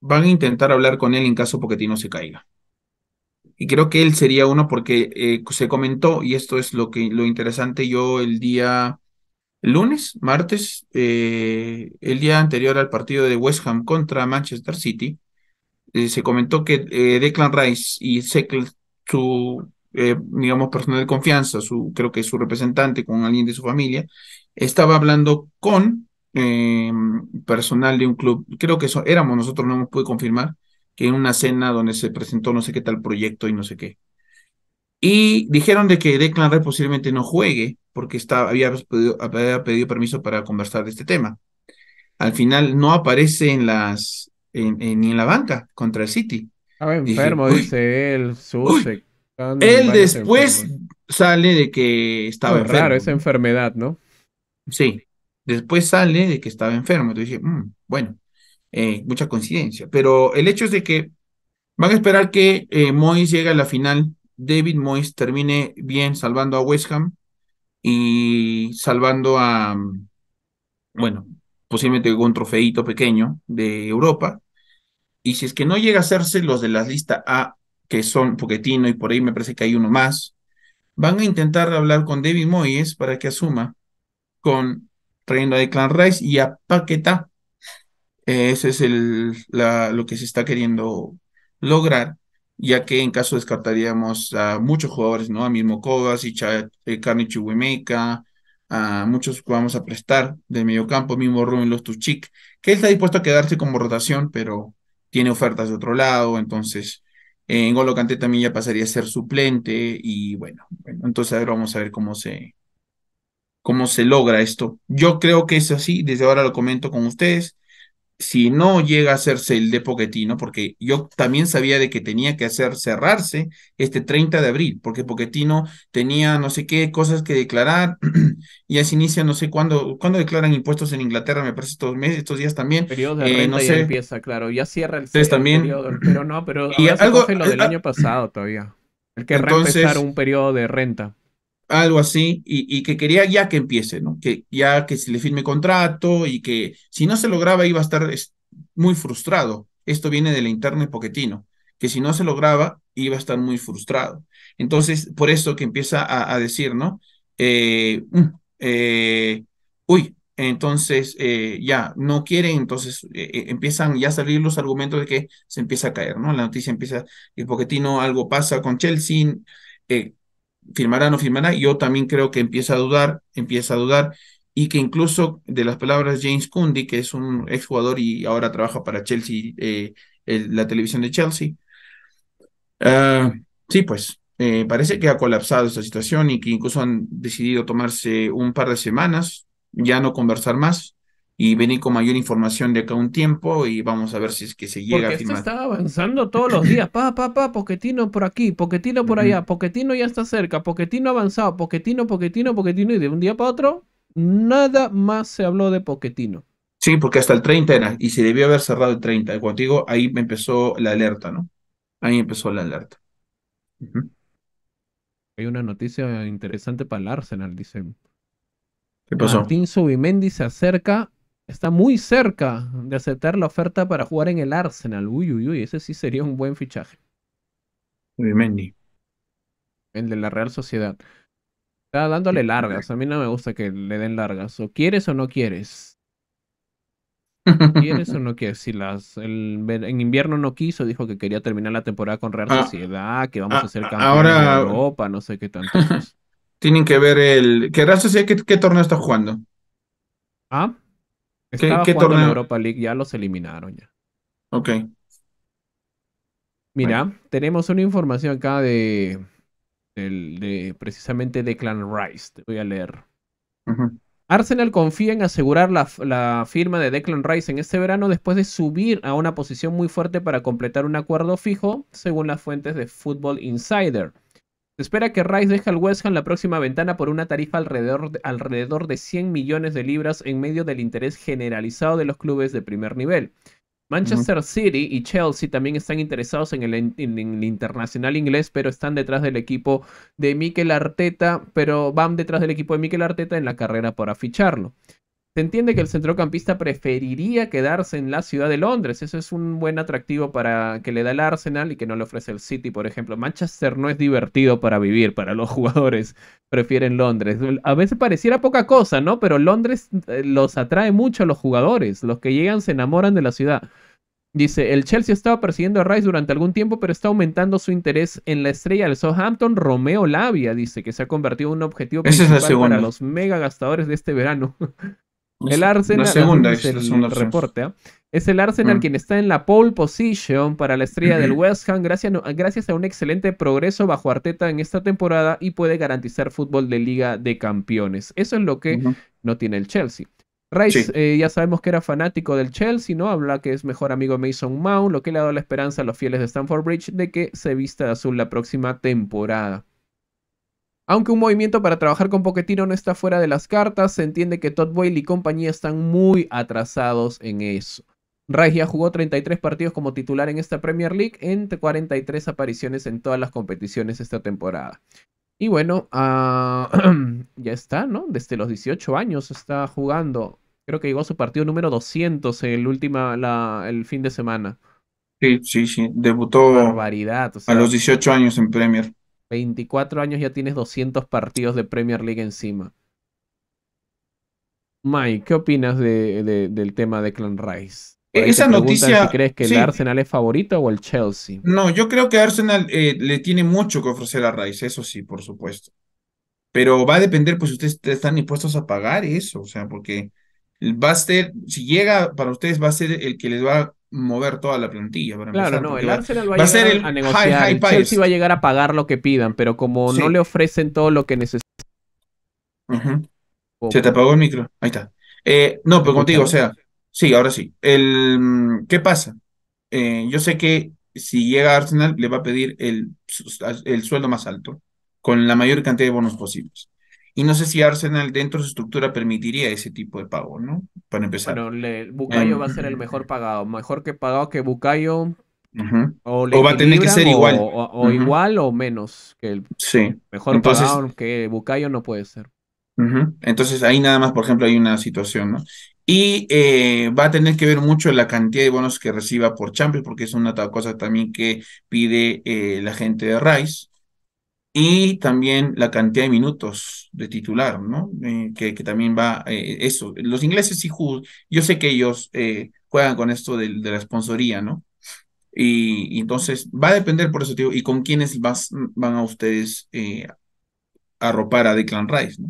van a intentar hablar con él en caso Pochettino se caiga. Y creo que él sería uno porque se comentó, y esto es lo interesante, yo el día lunes, martes, el día anterior al partido de West Ham contra Manchester City, se comentó que Declan Rice y su, digamos, persona de confianza, creo que su representante, con alguien de su familia, estaba hablando con personal de un club, creo que eso éramos nosotros, no hemos podido confirmar, que en una cena donde se presentó no sé qué tal proyecto y no sé qué. Y dijeron de que Declan Rice posiblemente no juegue, porque había pedido permiso para conversar de este tema. Al final no aparece ni en la banca contra el City. Estaba enfermo, dice él. Él después sale de que estaba enfermo. Claro, esa enfermedad, ¿no? Sí, después sale de que estaba enfermo. Entonces dije, bueno, mucha coincidencia. Pero el hecho es de que van a esperar que Moyes llegue a la final. David Moyes termine bien salvando a West Ham y salvando a, bueno, posiblemente un trofeito pequeño de Europa. Y si es que no llega a hacerse los de la lista A, que son Pochettino y por ahí me parece que hay uno más, van a intentar hablar con David Moyes para que asuma con trayendo a Declan Rice y a Paquetá. Ese es lo que se está queriendo lograr, ya que en caso descartaríamos a muchos jugadores, ¿no? A mismo Kovacic, a Karnić Wimeka, a muchos que vamos a prestar de mediocampo, mismo Ruben Loftus-Cheek, que él está dispuesto a quedarse como rotación, pero tiene ofertas de otro lado, entonces N'Golo Kanté también ya pasaría a ser suplente, y bueno entonces ahora vamos a ver cómo se logra esto. Yo creo que es así, desde ahora lo comento con ustedes. Si no llega a hacerse el de Pochettino, porque yo también sabía de que tenía que cerrarse este 30 de abril, porque Pochettino tenía no sé qué cosas que declarar, y así inicia, no sé cuándo declaran impuestos en Inglaterra, me parece estos días también. Periodo de renta no ya sé. Empieza, claro, ya cierra el también. Periodo, pero no, pero y algo lo del año pasado todavía. El que reempezar un periodo de renta. Algo así, y que quería ya que empiece, ¿no? Que ya que se le firme contrato y que si no se lograba iba a estar muy frustrado. Esto viene de la interna de Pochettino, que si no se lograba iba a estar muy frustrado. Entonces, por eso que empieza a decir, ¿no? Ya, no quieren, entonces empiezan ya a salir los argumentos de que se empieza a caer, ¿no? La noticia empieza, que Pochettino algo pasa con Chelsea, firmará, no firmará. Yo también creo que empieza a dudar, y que incluso de las palabras James Cundy, que es un exjugador y ahora trabaja para Chelsea, la televisión de Chelsea, parece que ha colapsado esta situación y que incluso han decidido tomarse un par de semanas, ya no conversar más y venir con mayor información de acá un tiempo, y vamos a ver si es que se llega a firmar. Porque esto está avanzando todos los días, Pochettino por aquí, Pochettino por allá, Pochettino ya está cerca, Pochettino avanzado, Pochettino, y de un día para otro, nada más se habló de Pochettino. Sí, porque hasta el 30 era, y se debió haber cerrado el 30, cuando digo, ahí me empezó la alerta, ¿no? Ahí empezó la alerta. Hay una noticia interesante para el Arsenal, dicen. ¿Qué pasó? Martín Zubimendi se acerca. Está muy cerca de aceptar la oferta para jugar en el Arsenal. Uy, ese sí sería un buen fichaje. Zubimendi. El de la Real Sociedad. Está dándole largas. A mí no me gusta que le den largas. O quieres o no quieres. ¿Quieres o no quieres? Si en invierno no quiso, dijo que quería terminar la temporada con Real Sociedad, que vamos a ser campeones ahora... de Europa, no sé qué tanto. Tienen que ver el... ¿Qué Real Sociedad qué torneo está jugando? ¿Ah? Estaba jugando torneo? En Europa League, ya los eliminaron ya. Ok. Mira, tenemos una información acá de precisamente Declan Rice. Te voy a leer. Arsenal confía en asegurar la firma de Declan Rice en este verano después de subir a una posición muy fuerte para completar un acuerdo fijo, según las fuentes de Football Insider. Se espera que Rice deje al West Ham la próxima ventana por una tarifa alrededor de 100 millones de libras en medio del interés generalizado de los clubes de primer nivel. Manchester City y Chelsea también están interesados en el internacional inglés, pero están detrás del equipo de Mikel Arteta, en la carrera para ficharlo. Se entiende que el centrocampista preferiría quedarse en la ciudad de Londres. Eso es un buen atractivo para que le da el Arsenal y que no le ofrece el City, por ejemplo. Manchester no es divertido para vivir, para los jugadores. Prefieren Londres. A veces pareciera poca cosa, ¿no? Pero Londres los atrae mucho a los jugadores. Los que llegan se enamoran de la ciudad. Dice, el Chelsea estaba persiguiendo a Rice durante algún tiempo, pero está aumentando su interés en la estrella del Southampton, Romeo Lavia, dice, que se ha convertido en un objetivo principal para los mega gastadores de este verano. El Arsenal, es el Arsenal quien está en la pole position para la estrella del West Ham gracias a un excelente progreso bajo Arteta en esta temporada y puede garantizar fútbol de Liga de Campeones. Eso es lo que no tiene el Chelsea. Rice, ya sabemos que era fanático del Chelsea, ¿no? Habla que es mejor amigo de Mason Mount, lo que le ha dado la esperanza a los fieles de Stamford Bridge de que se vista de azul la próxima temporada. Aunque un movimiento para trabajar con Pochettino no está fuera de las cartas, se entiende que Todd Boehly y compañía están muy atrasados en eso. Rice ya jugó 33 partidos como titular en esta Premier League, en 43 apariciones en todas las competiciones esta temporada. Y bueno, ya está, ¿no? Desde los 18 años está jugando. Creo que llegó a su partido número 200 el fin de semana. Sí, sí, sí. Debutó barbaridad, o sea, a los 18 años en Premier. 24 años ya tienes 200 partidos de Premier League encima. Mike, ¿qué opinas del tema de Declan Rice? Esa noticia... Si ¿crees que el Arsenal es favorito o el Chelsea? No, yo creo que Arsenal le tiene mucho que ofrecer a Rice, eso sí, por supuesto. Pero va a depender, pues, si ustedes están dispuestos a pagar eso, o sea, porque... va a ser, si llega para ustedes, va a ser el que les va a mover toda la plantilla. Para claro, empezar, no, el Arsenal va a llegar a negociar, el Chelsea va a llegar a pagar lo que pidan, pero como no le ofrecen todo lo que necesitan. Se te apagó el micro, ahí está. No, pero contigo, o sea, sí, ahora sí. ¿Qué pasa? Yo sé que si llega a Arsenal, le va a pedir el sueldo más alto, con la mayor cantidad de bonos posibles. Y no sé si Arsenal dentro de su estructura permitiría ese tipo de pago, ¿no? Para empezar. Bueno, Bukayo va a ser el mejor pagado. Mejor que pagado que Bukayo. O va a tener que ser igual. O igual o menos. Que el mejor pagado que Bukayo no puede ser. Entonces ahí nada más, por ejemplo, hay una situación, ¿no? Y va a tener que ver mucho la cantidad de bonos que reciba por Champions, porque es una cosa también que pide la gente de Rice. Y también la cantidad de minutos de titular, ¿no? Que también va eso. Los ingleses sí juegan, yo sé que ellos juegan con esto de la sponsoría, ¿no? Y entonces va a depender por eso, tío, y con quiénes van a ustedes arropar a Declan Rice, ¿no?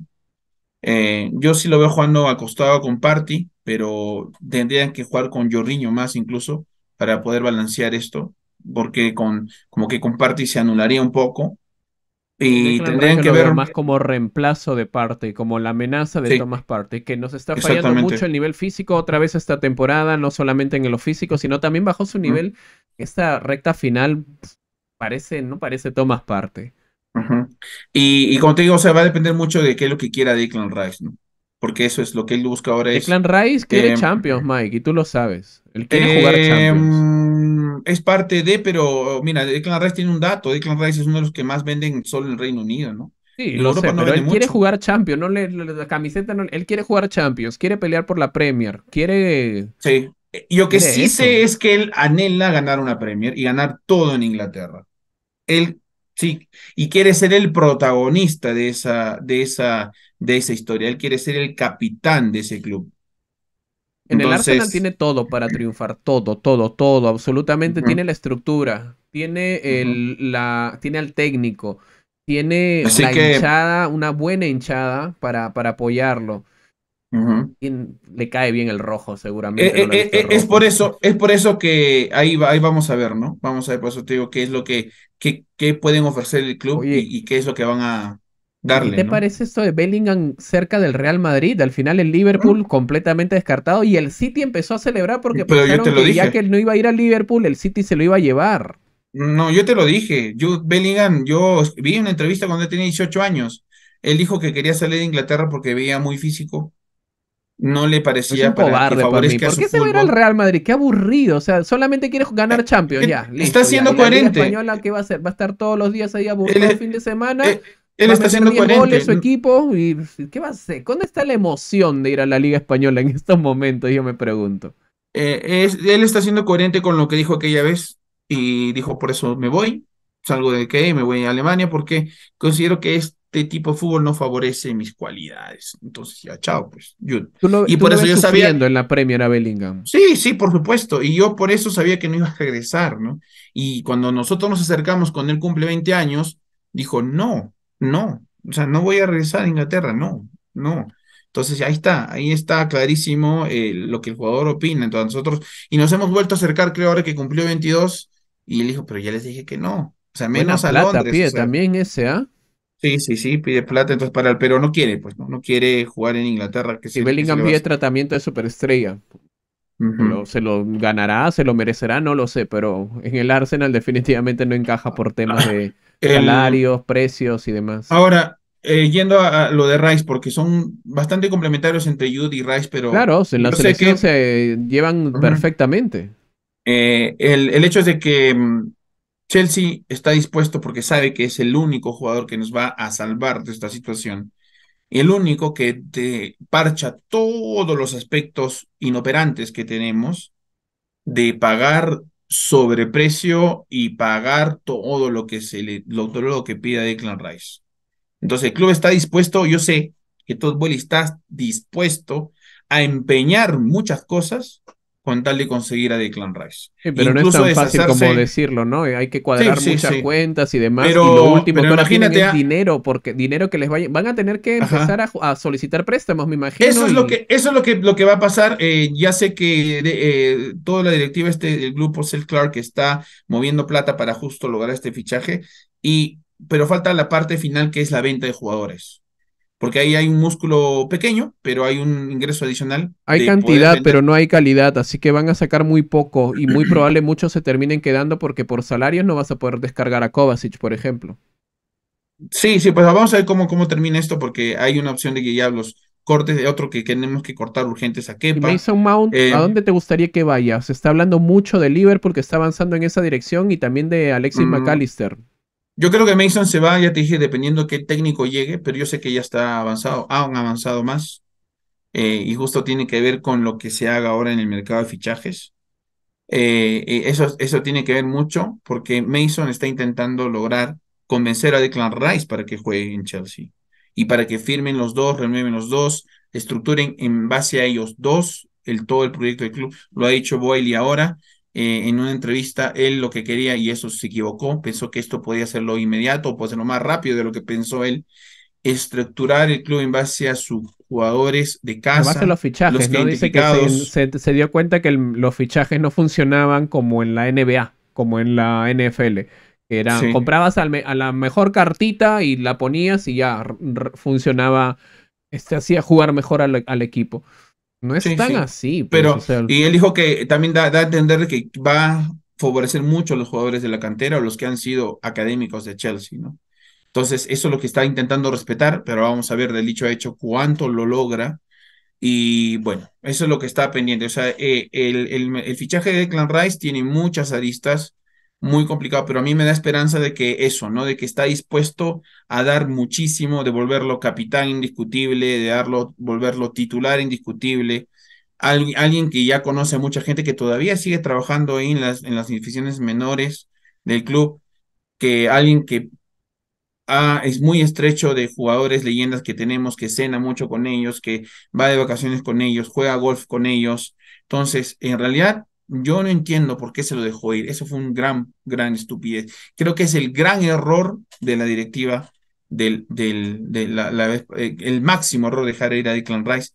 Yo sí lo veo jugando acostado con Partey, pero tendrían que jugar con Jorginho más incluso para poder balancear esto, porque como que con Partey se anularía un poco. Y tendrían que ver más como reemplazo de Partey, como la amenaza de Thomas Partey, que nos está fallando mucho el nivel físico otra vez esta temporada, no solamente en lo físico, sino también bajó su nivel. Esta recta final no parece Thomas Partey. Y como te digo, o sea, va a depender mucho de qué es lo que quiera Declan Rice, ¿no? Porque eso es lo que él busca ahora. Declan Rice quiere Champions, Mike, y tú lo sabes. Él quiere jugar Champions. Es parte de, pero mira, Declan Rice tiene un dato. Declan Rice es uno de los que más venden solo en el Reino Unido, ¿no? Sí, lo sé, pero él quiere jugar Champions. No la camiseta no, él quiere jugar Champions, quiere pelear por la Premier, quiere... Sí, yo que sí sé es que él anhela ganar una Premier y ganar todo en Inglaterra. Él... Sí, y quiere ser el protagonista de esa historia. Él quiere ser el capitán de ese club. Entonces, el Arsenal tiene todo para triunfar, todo, absolutamente. Tiene la estructura, tiene al técnico, tiene hinchada, una buena hinchada para apoyarlo. Le cae bien el rojo, seguramente. Es por eso que ahí vamos a ver, ¿no? Vamos a ver, por eso te digo qué es lo que pueden ofrecer el club. Oye, y qué es lo que van a darle. ¿Qué te parece esto de Bellingham cerca del Real Madrid? Al final el Liverpool completamente descartado y el City empezó a celebrar porque pensaron que ya que él no iba a ir al Liverpool, el City se lo iba a llevar. No, yo te lo dije. Bellingham, yo vi una entrevista cuando él tenía 18 años. Él dijo que quería salir de Inglaterra porque veía muy físico. No le parecía para que favorezca a su fútbol. ¿Por qué se va a ir al Real Madrid? Qué aburrido. O sea, solamente quieres ganar Champions. Ya, listo, está siendo coherente. La Liga Española, ¿qué va a hacer? Va a estar todos los días ahí aburrido el fin de semana. Él está siendo coherente. Goles, su equipo. ¿Y qué va a hacer? ¿Dónde está la emoción de ir a la Liga Española en estos momentos? Yo me pregunto. Él está siendo coherente con lo que dijo aquella vez y dijo por eso me voy, salgo de que me voy a Alemania porque considero que es este tipo de fútbol no favorece mis cualidades. Entonces ya, chao, pues. Y por eso yo sabía... en la Premier a Bellingham. Sí, sí, por supuesto. Y yo por eso sabía que no iba a regresar, ¿no? Y cuando nosotros nos acercamos con él cumple 20 años, dijo, no. O sea, no voy a regresar a Inglaterra, no. Entonces ahí está clarísimo lo que el jugador opina. Entonces nosotros, y nos hemos vuelto a acercar, creo, ahora que cumplió 22, y él dijo, pero ya les dije que no. O sea, menos buena a plata, Londres. Pide, o sea, también ese, ¿ah? Sí, pide plata, entonces para el, pero no quiere, pues, no quiere jugar en Inglaterra. Que si Bellingham pide tratamiento de superestrella, se lo ganará, se lo merecerá, no lo sé, pero en el Arsenal definitivamente no encaja por temas de salarios, precios y demás. Ahora, yendo a lo de Rice, porque son bastante complementarios entre Jude y Rice, pero... Claro, en la selección se llevan perfectamente. El hecho es de que Chelsea está dispuesto porque sabe que es el único jugador que nos va a salvar de esta situación. El único que te parcha todos los aspectos inoperantes que tenemos de pagar sobreprecio y pagar todo lo que lo que pida Declan Rice. Entonces el club está dispuesto, yo sé que Todd Boehly está dispuesto a empeñar muchas cosas con tal de conseguir a Declan Rice. Sí, pero incluso no es tan fácil como decirlo, ¿no? Hay que cuadrar muchas cuentas y demás. Pero, y lo último que ahora tienen es dinero, porque dinero que les van a tener que empezar a solicitar préstamos, me imagino. Eso es lo que va a pasar. Ya sé que toda la directiva del grupo Sel Clark está moviendo plata para justo lograr este fichaje, pero falta la parte final, que es la venta de jugadores. Porque ahí hay un músculo pequeño, pero hay un ingreso adicional. Hay cantidad, pero no hay calidad, así que van a sacar muy poco y muy probable muchos se terminen quedando porque por salarios no vas a poder descargar a Kovacic, por ejemplo. Sí, pues vamos a ver cómo termina esto, porque hay una opción de que ya los cortes de otro que tenemos que cortar urgentes a Kepa. Y Mason Mount, ¿a dónde te gustaría que vaya? Se está hablando mucho de Liverpool, que está avanzando en esa dirección, y también de Alexis McAllister. Yo creo que Mason se va, ya te dije, dependiendo qué técnico llegue, pero yo sé que ya está avanzado, han avanzado más, y justo tiene que ver con lo que se haga ahora en el mercado de fichajes. Eso tiene que ver mucho, porque Mason está intentando lograr convencer a Declan Rice para que juegue en Chelsea, y para que firmen los dos, renueven los dos, estructuren en base a ellos dos todo el proyecto del club. Lo ha dicho Boehly ahora. En una entrevista, él lo que quería, y eso se equivocó, pensó que esto podía hacerlo inmediato, puede hacerlo más rápido de lo que pensó él, estructurar el club en base a sus jugadores de casa. En base a los fichajes, los que ¿no? Dice que se dio cuenta que los fichajes no funcionaban como en la NBA, como en la NFL. Comprabas a la mejor cartita y la ponías y ya funcionaba, hacía jugar mejor al equipo. No es tan así. Pues, pero, o sea, y él dijo que también da a entender que va a favorecer mucho a los jugadores de la cantera o los que han sido académicos de Chelsea, ¿no? Entonces, eso es lo que está intentando respetar, pero vamos a ver del dicho a hecho cuánto lo logra. Y bueno, eso es lo que está pendiente. O sea, el fichaje de Declan Rice tiene muchas aristas, muy complicado, pero a mí me da esperanza de que eso, ¿no? De que está dispuesto a dar muchísimo, de volverlo capitán indiscutible, de volverlo titular indiscutible. Alguien que ya conoce a mucha gente, que todavía sigue trabajando ahí en las divisiones menores del club, que alguien que es muy estrecho de jugadores, leyendas que tenemos, que cena mucho con ellos, que va de vacaciones con ellos, juega golf con ellos. Entonces, en realidad, yo no entiendo por qué se lo dejó ir. Eso fue un gran estupidez. Creo que es el gran error de la directiva, el máximo error de dejar ir a Declan Rice.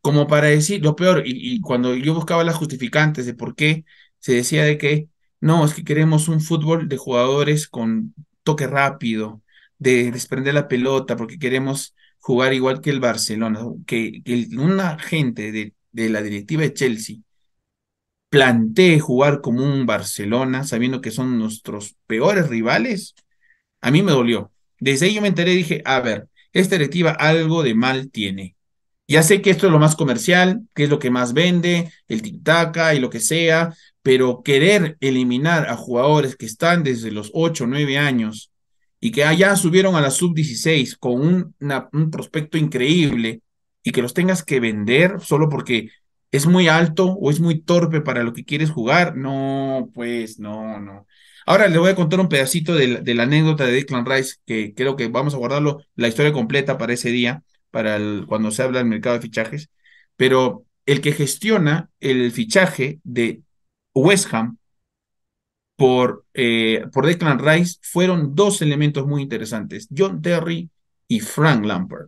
Como para decir lo peor, y cuando yo buscaba las justificantes de por qué, se decía de que no, es que queremos un fútbol de jugadores con toque rápido, de desprender la pelota, porque queremos jugar igual que el Barcelona. Que una gente de la directiva de Chelsea plantee jugar como un Barcelona, sabiendo que son nuestros peores rivales, a mí me dolió. Desde ahí yo me enteré y dije, a ver, esta directiva algo de mal tiene. Ya sé que esto es lo más comercial, que es lo que más vende, el tic-taca y lo que sea, pero querer eliminar a jugadores que están desde los 8 o 9 años y que allá subieron a la sub-16 con un prospecto increíble, y que los tengas que vender solo porque es muy alto o es muy torpe para lo que quieres jugar, no, pues, no. Ahora les voy a contar un pedacito de la anécdota de Declan Rice, que creo que vamos a guardarlo, la historia completa para ese día, para cuando se habla del mercado de fichajes. Pero el que gestiona el fichaje de West Ham por Declan Rice fueron dos elementos muy interesantes, John Terry y Frank Lampard.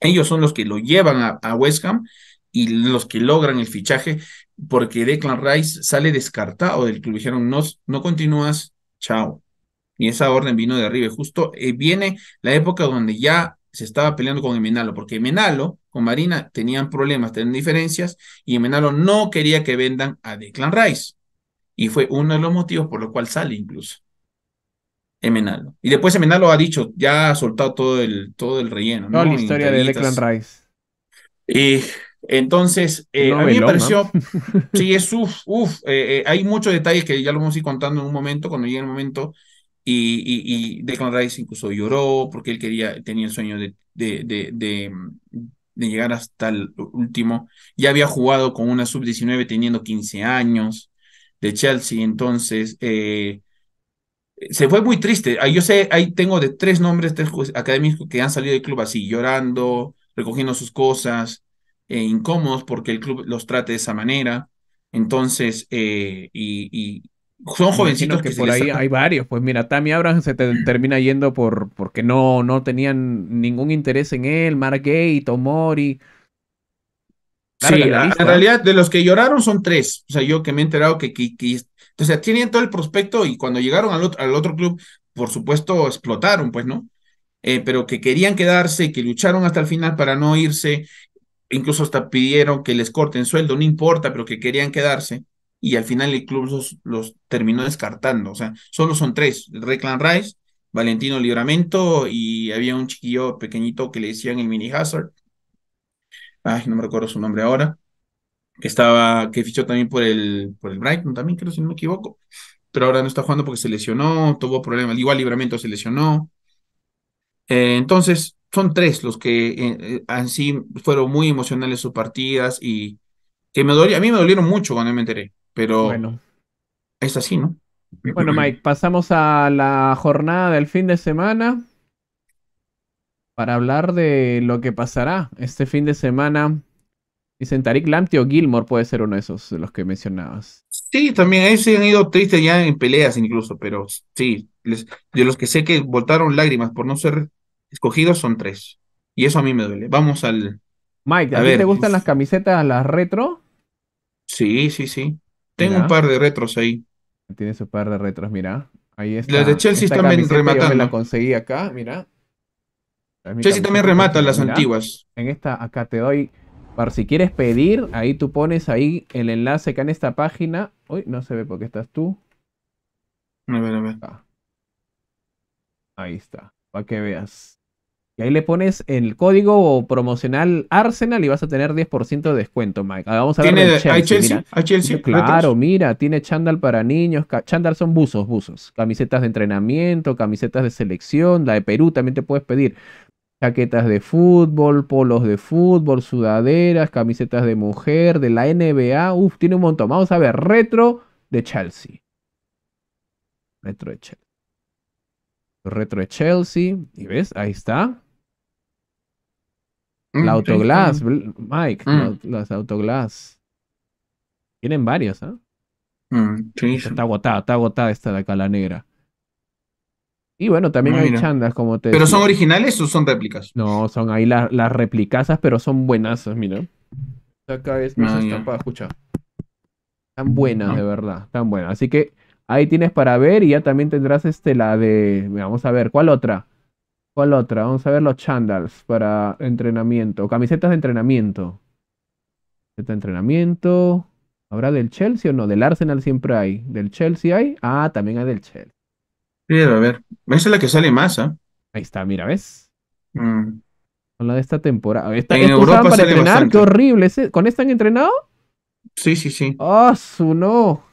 Ellos son los que lo llevan a West Ham y los que logran el fichaje, porque Declan Rice sale descartado del club. Dijeron, no continúas, chao. Y esa orden vino de arriba. Justo viene la época donde ya se estaba peleando con Emenalo, porque Emenalo con Marina tenían problemas, tenían diferencias, y Emenalo no quería que vendan a Declan Rice. Y fue uno de los motivos por los cuales sale incluso Emenalo. Y después Emenalo ha dicho, ya ha soltado todo el relleno. No, ¿no? La historia de Declan Rice. Entonces, no, a mí me pareció, ¿no? Sí, es hay muchos detalles que ya lo vamos a ir contando en un momento, cuando llegue el momento, y Declan Rice incluso lloró, porque él tenía el sueño de llegar hasta el último. Ya había jugado con una sub-19 teniendo 15 años, de Chelsea, entonces... se fue muy triste. Yo sé, ahí tengo de tres nombres, tres académicos que han salido del club así, llorando, recogiendo sus cosas, incómodos porque el club los trate de esa manera. Entonces, son jovencitos que por ahí hay varios. Pues mira, Tammy Abraham se termina yendo porque no tenían ningún interés en él, Mark Gay, Tomori. Sí, en realidad de los que lloraron son tres. O sea, yo que me he enterado que o sea, tienen todo el prospecto y cuando llegaron al otro club, por supuesto, explotaron, pues, ¿no? Pero que querían quedarse, que lucharon hasta el final para no irse, incluso hasta pidieron que les corten sueldo, no importa, pero que querían quedarse, y al final el club los terminó descartando. O sea, solo son tres, Declan Rice, Valentino Livramento, y había un chiquillo pequeñito que le decían el Mini Hazard, ay, no me recuerdo su nombre ahora, que fichó también por el Brighton, también creo, si no me equivoco, pero ahora no está jugando porque se lesionó, tuvo problemas, igual Livramento se lesionó. Entonces, son tres los que así fueron muy emocionales sus partidas, y que a mí me dolieron mucho cuando me enteré, pero bueno, es así, ¿no? Bueno, Mike, pasamos a la jornada del fin de semana para hablar de lo que pasará este fin de semana. Dicen Tariq Lamptey o Gilmore puede ser uno de esos de los que mencionabas. Sí, también ahí se han ido tristes ya en peleas incluso, pero sí, de los que sé que voltaron lágrimas por no ser escogidos son tres. Y eso a mí me duele. Vamos al... Mike, ¿a ti te gustan las camisetas, las retro? Sí. Tengo un par de retros ahí. Tienes un par de retros, mira. Ahí está. Las de Chelsea también rematando. Yo la conseguí acá, mira. Chelsea también remata las antiguas. En esta, acá te doy... Si quieres pedir, ahí tú pones ahí el enlace acá en esta página. Uy, no se ve porque estás tú. A ver. Ahí está, para que veas. Y ahí le pones el código promocional Arsenal y vas a tener 10% de descuento, Mike. Ahora vamos a ver Chelsea. Claro, mira, tiene chándal para niños. Chándal son buzos. Camisetas de entrenamiento, camisetas de selección. La de Perú también te puedes pedir. Chaquetas de fútbol, polos de fútbol, sudaderas, camisetas de mujer, de la NBA. Uf, tiene un montón. Vamos a ver, retro de Chelsea. ¿Y ves? Ahí está. La Autoglass, Mike. Las Autoglass. Tienen varios, ¿ah? ¿Eh? Está agotada esta de acá, la negra. Y bueno, también hay chandas, como te decía. ¿Pero son originales o son réplicas? No, son ahí las replicazas, pero son buenazas, mira. Acá es más estampada, escucha. Tan buenas, de verdad, tan buenas. Así que ahí tienes para ver y ya también tendrás la de... Vamos a ver, ¿Cuál otra? Vamos a ver los chandals para entrenamiento. Camisetas de entrenamiento. Camiseta de entrenamiento. ¿Habrá del Chelsea o no? Del Arsenal siempre hay. ¿Del Chelsea hay? Ah, también hay del Chelsea. Mira, a ver, esa es la que sale más, ¿ah? ¿Eh? Ahí está, mira, ¿ves? Con la de esta temporada. En Europa sale entrenar, bastante. ¡Qué horrible! ¿Con esta han entrenado? Sí. ¡Oh, su no!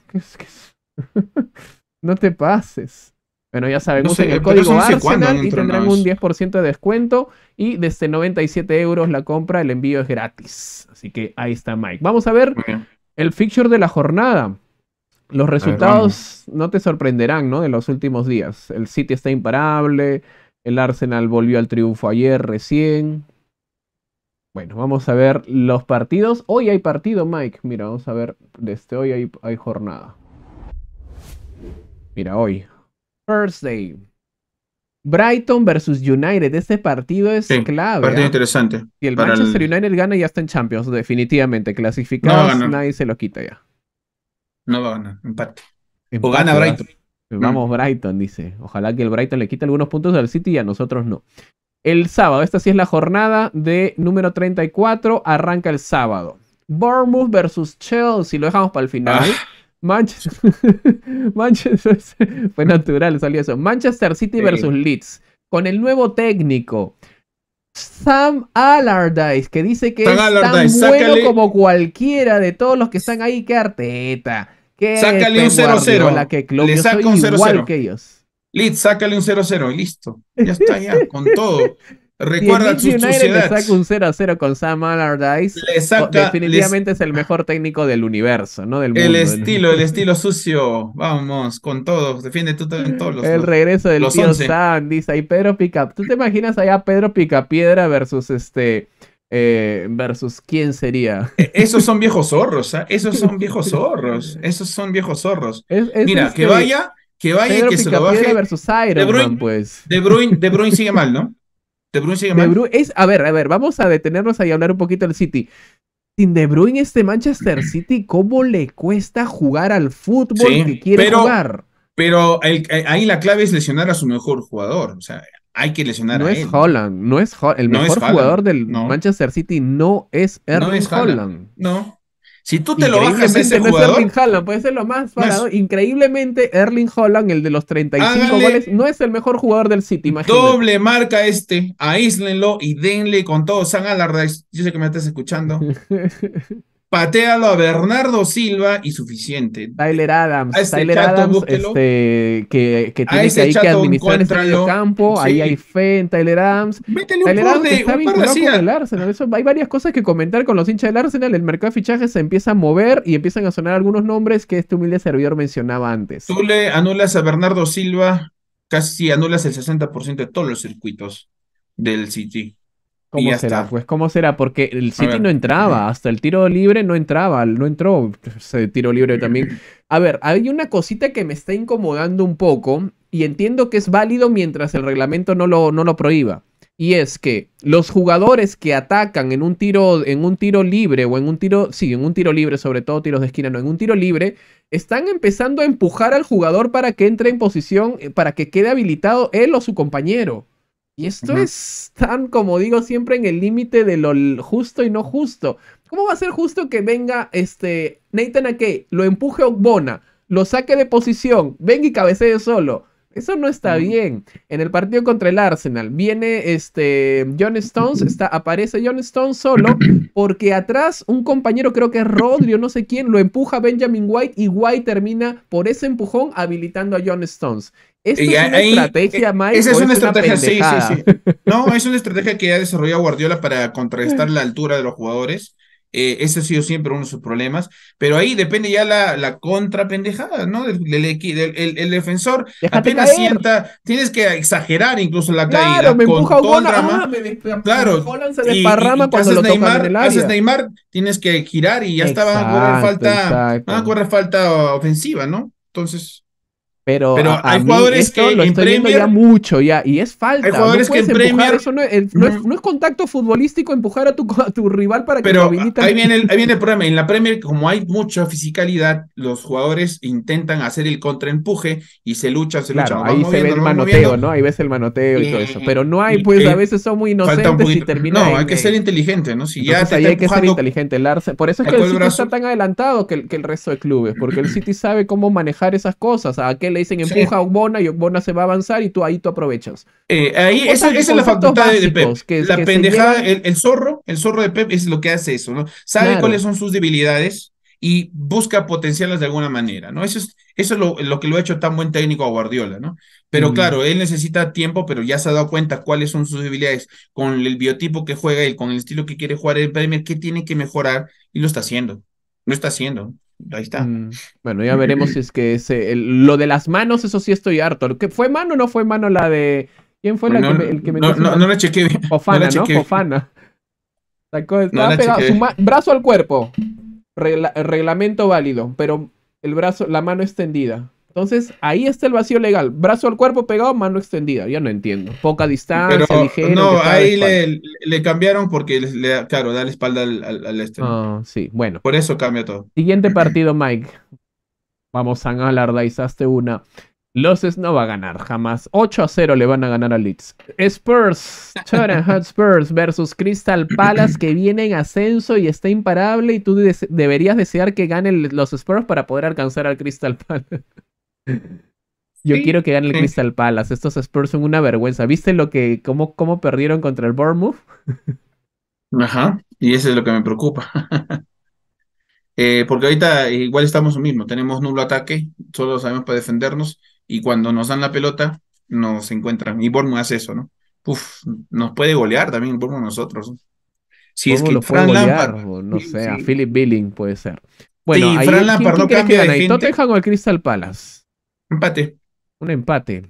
No te pases. Bueno, ya saben, usen el código Arsenal y tendrán un 10% de descuento. Y desde 97 euros la compra, el envío es gratis. Así que ahí está, Mike. Vamos a ver el fixture de la jornada. Los resultados no te sorprenderán, ¿no? De los últimos días. El City está imparable. El Arsenal volvió al triunfo ayer recién. Bueno, vamos a ver los partidos. Hoy hay partido, Mike. Mira, vamos a ver. Desde hoy hay jornada. Mira, hoy. Thursday. Brighton versus United. Este partido es clave. Partido interesante. Si el Manchester United gana, ya está en Champions. Definitivamente. Clasificados, no nadie se los quita ya. No va a ganar, empate. O gana Brighton. Vamos, Brighton, dice. Ojalá que el Brighton le quite algunos puntos al City y a nosotros no. El sábado, esta sí es la jornada de número 34. Arranca el sábado. Bournemouth versus Chelsea. Lo dejamos para el final. Manchester fue natural, salió eso. Manchester City versus Leeds. Con el nuevo técnico. Sam Allardyce, que dice que es tan bueno como cualquiera de todos los que están ahí. Que Arteta. Sácale un 0-0. Le saca un 0-0. Leeds, sácale un 0-0 y listo. Ya está, ya, con todo. Recuerda su suciedad. Le saca un 0-0 con Sam Allardyce. Definitivamente es el mejor técnico del universo, ¿no? Del mundo. El estilo sucio. Vamos, con todos. Defiende tú en todos los. El regreso del tío Sam, dice ahí Pedro Pica. ¿Tú te imaginas allá Pedro Picapiedra versus este. Versus quién sería? Esos son viejos zorros, ¿eh? Esos son viejos zorros. Esos son viejos zorros. Mira, que vaya. Que vaya y que se lo baje. Versus Iron De Bruyne, Man, pues. De Bruyne sigue mal, ¿no? De Bruyne sigue mal. A ver, vamos a detenernos ahí a hablar un poquito del City. Sin De Bruyne, este Manchester City, ¿cómo le cuesta jugar al fútbol que quiere jugar? Pero ahí la clave es lesionar a su mejor jugador. O sea, hay que lesionar a él. No es Haaland, el mejor jugador del Manchester City no es Erling Haaland. No. Si tú te lo bajas a ese jugador... Erling Haaland, puede ser lo más parado. Increíblemente, Erling Haaland, el de los 35 goles, no es el mejor jugador del City, imagínate. Doble marca aíslenlo y denle con todo. San Allardyce, yo sé que me estás escuchando. Patealo a Bernardo Silva y suficiente. Tyler Adams, que tiene ahí que administrar el campo, ahí hay fe en Tyler Adams. Métele un par de Arsenal. Hay varias cosas que comentar con los hinchas del Arsenal. El mercado de fichajes se empieza a mover y empiezan a sonar algunos nombres que este humilde servidor mencionaba antes. Tú le anulas a Bernardo Silva, casi anulas el 60% de todos los circuitos del City. ¿Cómo será? Está. Pues ¿cómo será? Porque el City no entraba, hasta el tiro libre no entraba, no entró ese tiro libre también. A ver, hay una cosita que me está incomodando un poco y entiendo que es válido mientras el reglamento no lo prohíba. Y es que los jugadores que atacan en un tiro libre, sobre todo tiros de esquina, en un tiro libre, están empezando a empujar al jugador para que entre en posición, para que quede habilitado él o su compañero. Y esto es tan, como digo, siempre en el límite de lo justo y no justo. ¿Cómo va a ser justo que venga Nathan Ake, lo empuje a Ogbonna, lo saque de posición, venga y cabecee solo? Eso no está bien. En el partido contra el Arsenal viene John Stones, aparece John Stones solo porque atrás un compañero, creo que es Rodri o no sé quién, lo empuja a Benjamin White y White termina por ese empujón habilitando a John Stones. ¿Esta es una estrategia, Mike? Esa es una estrategia, sí. No, es una estrategia que ha desarrollado Guardiola para contrarrestar la altura de los jugadores. Ese ha sido siempre uno de sus problemas. Pero ahí depende ya la contrapendejada, ¿no? El defensor apenas sienta. Tienes que exagerar incluso la caída. Claro, me empuja Ogbonna. Haaland se desparrama cuando lo tocan en el área. Haces Neymar, tienes que girar y ya está. Van a correr falta ofensiva, ¿no? Entonces... Pero hay jugadores que en Premier ya mucho y es falta. Hay jugadores que en Premier no es contacto futbolístico empujar a tu rival para que lo habilite. Ahí viene el problema. En la Premier, como hay mucha fisicalidad, los jugadores intentan hacer el contraempuje y se luchan. Ahí se ve el manoteo, ¿no? Ahí ves el manoteo y todo eso. Pero no hay, pues a veces son muy inocentes y terminan. No, hay que ser inteligente, ¿no? Si ya hay que ser inteligente. Por eso es que el City está tan adelantado que el resto de clubes, porque el City sabe cómo manejar esas cosas. A aquel le dicen empuja a Ogbonna y Ogbonna se va a avanzar y tú ahí tú aprovechas. Ahí esa es la facultad de Pep. La pendejada, el zorro de Pep es lo que hace eso, ¿no? Sabe cuáles son sus debilidades y busca potenciarlas de alguna manera, ¿no? Eso es lo que lo ha hecho tan buen técnico a Guardiola, ¿no? Pero claro, él necesita tiempo, pero ya se ha dado cuenta cuáles son sus debilidades con el biotipo que juega él, con el estilo que quiere jugar el Premier, qué tiene que mejorar y lo está haciendo. Ahí está. Bueno, ya veremos si es que ese, lo de las manos, eso sí estoy harto. ¿Que fue mano o no fue mano la de... ¿Quién fue el que me No la chequeé. Fofana, ¿no? Fofana. Estaba pegado, su brazo al cuerpo. Reglamento válido, pero el brazo, la mano extendida. Entonces, ahí está el vacío legal. Brazo al cuerpo pegado, mano extendida. Ya no entiendo. Poca distancia, pero, ligero. No, ahí le cambiaron porque, claro, da la espalda al este. Ah, sí, bueno. Por eso cambia todo. Siguiente partido, Mike. Vamos a ganar, hiciste una. Loses no va a ganar jamás. 8-0 le van a ganar a Leeds. Spurs, Tottenham Hotspur versus Crystal Palace, que viene en ascenso y está imparable, y tú deberías desear que ganen los Spurs para poder alcanzar al Crystal Palace. Yo quiero que gane el Crystal Palace. Estos Spurs son una vergüenza. ¿Viste cómo perdieron contra el Bournemouth? Ajá, y eso es lo que me preocupa. Porque ahorita igual estamos lo mismo. Tenemos nulo ataque, solo sabemos para defendernos. Y cuando nos dan la pelota, nos encuentran. Y Bournemouth hace eso, ¿no? Uf, nos puede golear también Bournemouth nosotros. Si es que lo Frank golear, Lampard... No sé, sí. A Philip Billing puede ser. Bueno, sí, ahí, Frank Lampard no cambia de gente. ¿Tottenham o el Crystal Palace? Empate. Un empate.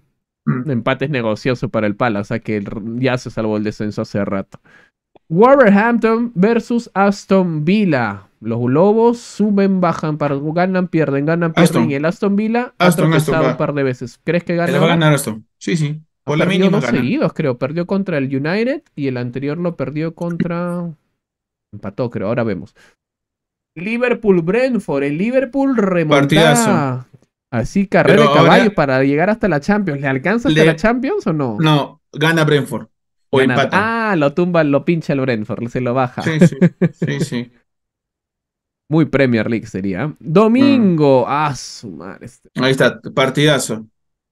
Un empate es negocioso para el Palace, o sea que ya se salvó el descenso hace rato. Wolverhampton versus Aston Villa. Los Lobos suben, bajan, ganan, pierden, Aston. Y el Aston Villa ha tropezado un par de veces. ¿Crees que gana? Le va a ganar Aston. Sí, sí. Por la mínima gana. Perdió dos seguidos, creo. Perdió contra el United y el anterior lo perdió contra... Empató, creo. Ahora vemos. Liverpool-Brentford. El Liverpool remontada. Partidazo. Así, carrera de caballo para llegar hasta la Champions. ¿Le alcanza hasta la Champions o no? No, gana Brentford. O empata. Ah, lo tumba, lo pincha el Brentford. Se lo baja. Sí, sí. Sí, sí. Muy Premier League sería. Domingo. Ah, su madre. Ahí está, partidazo.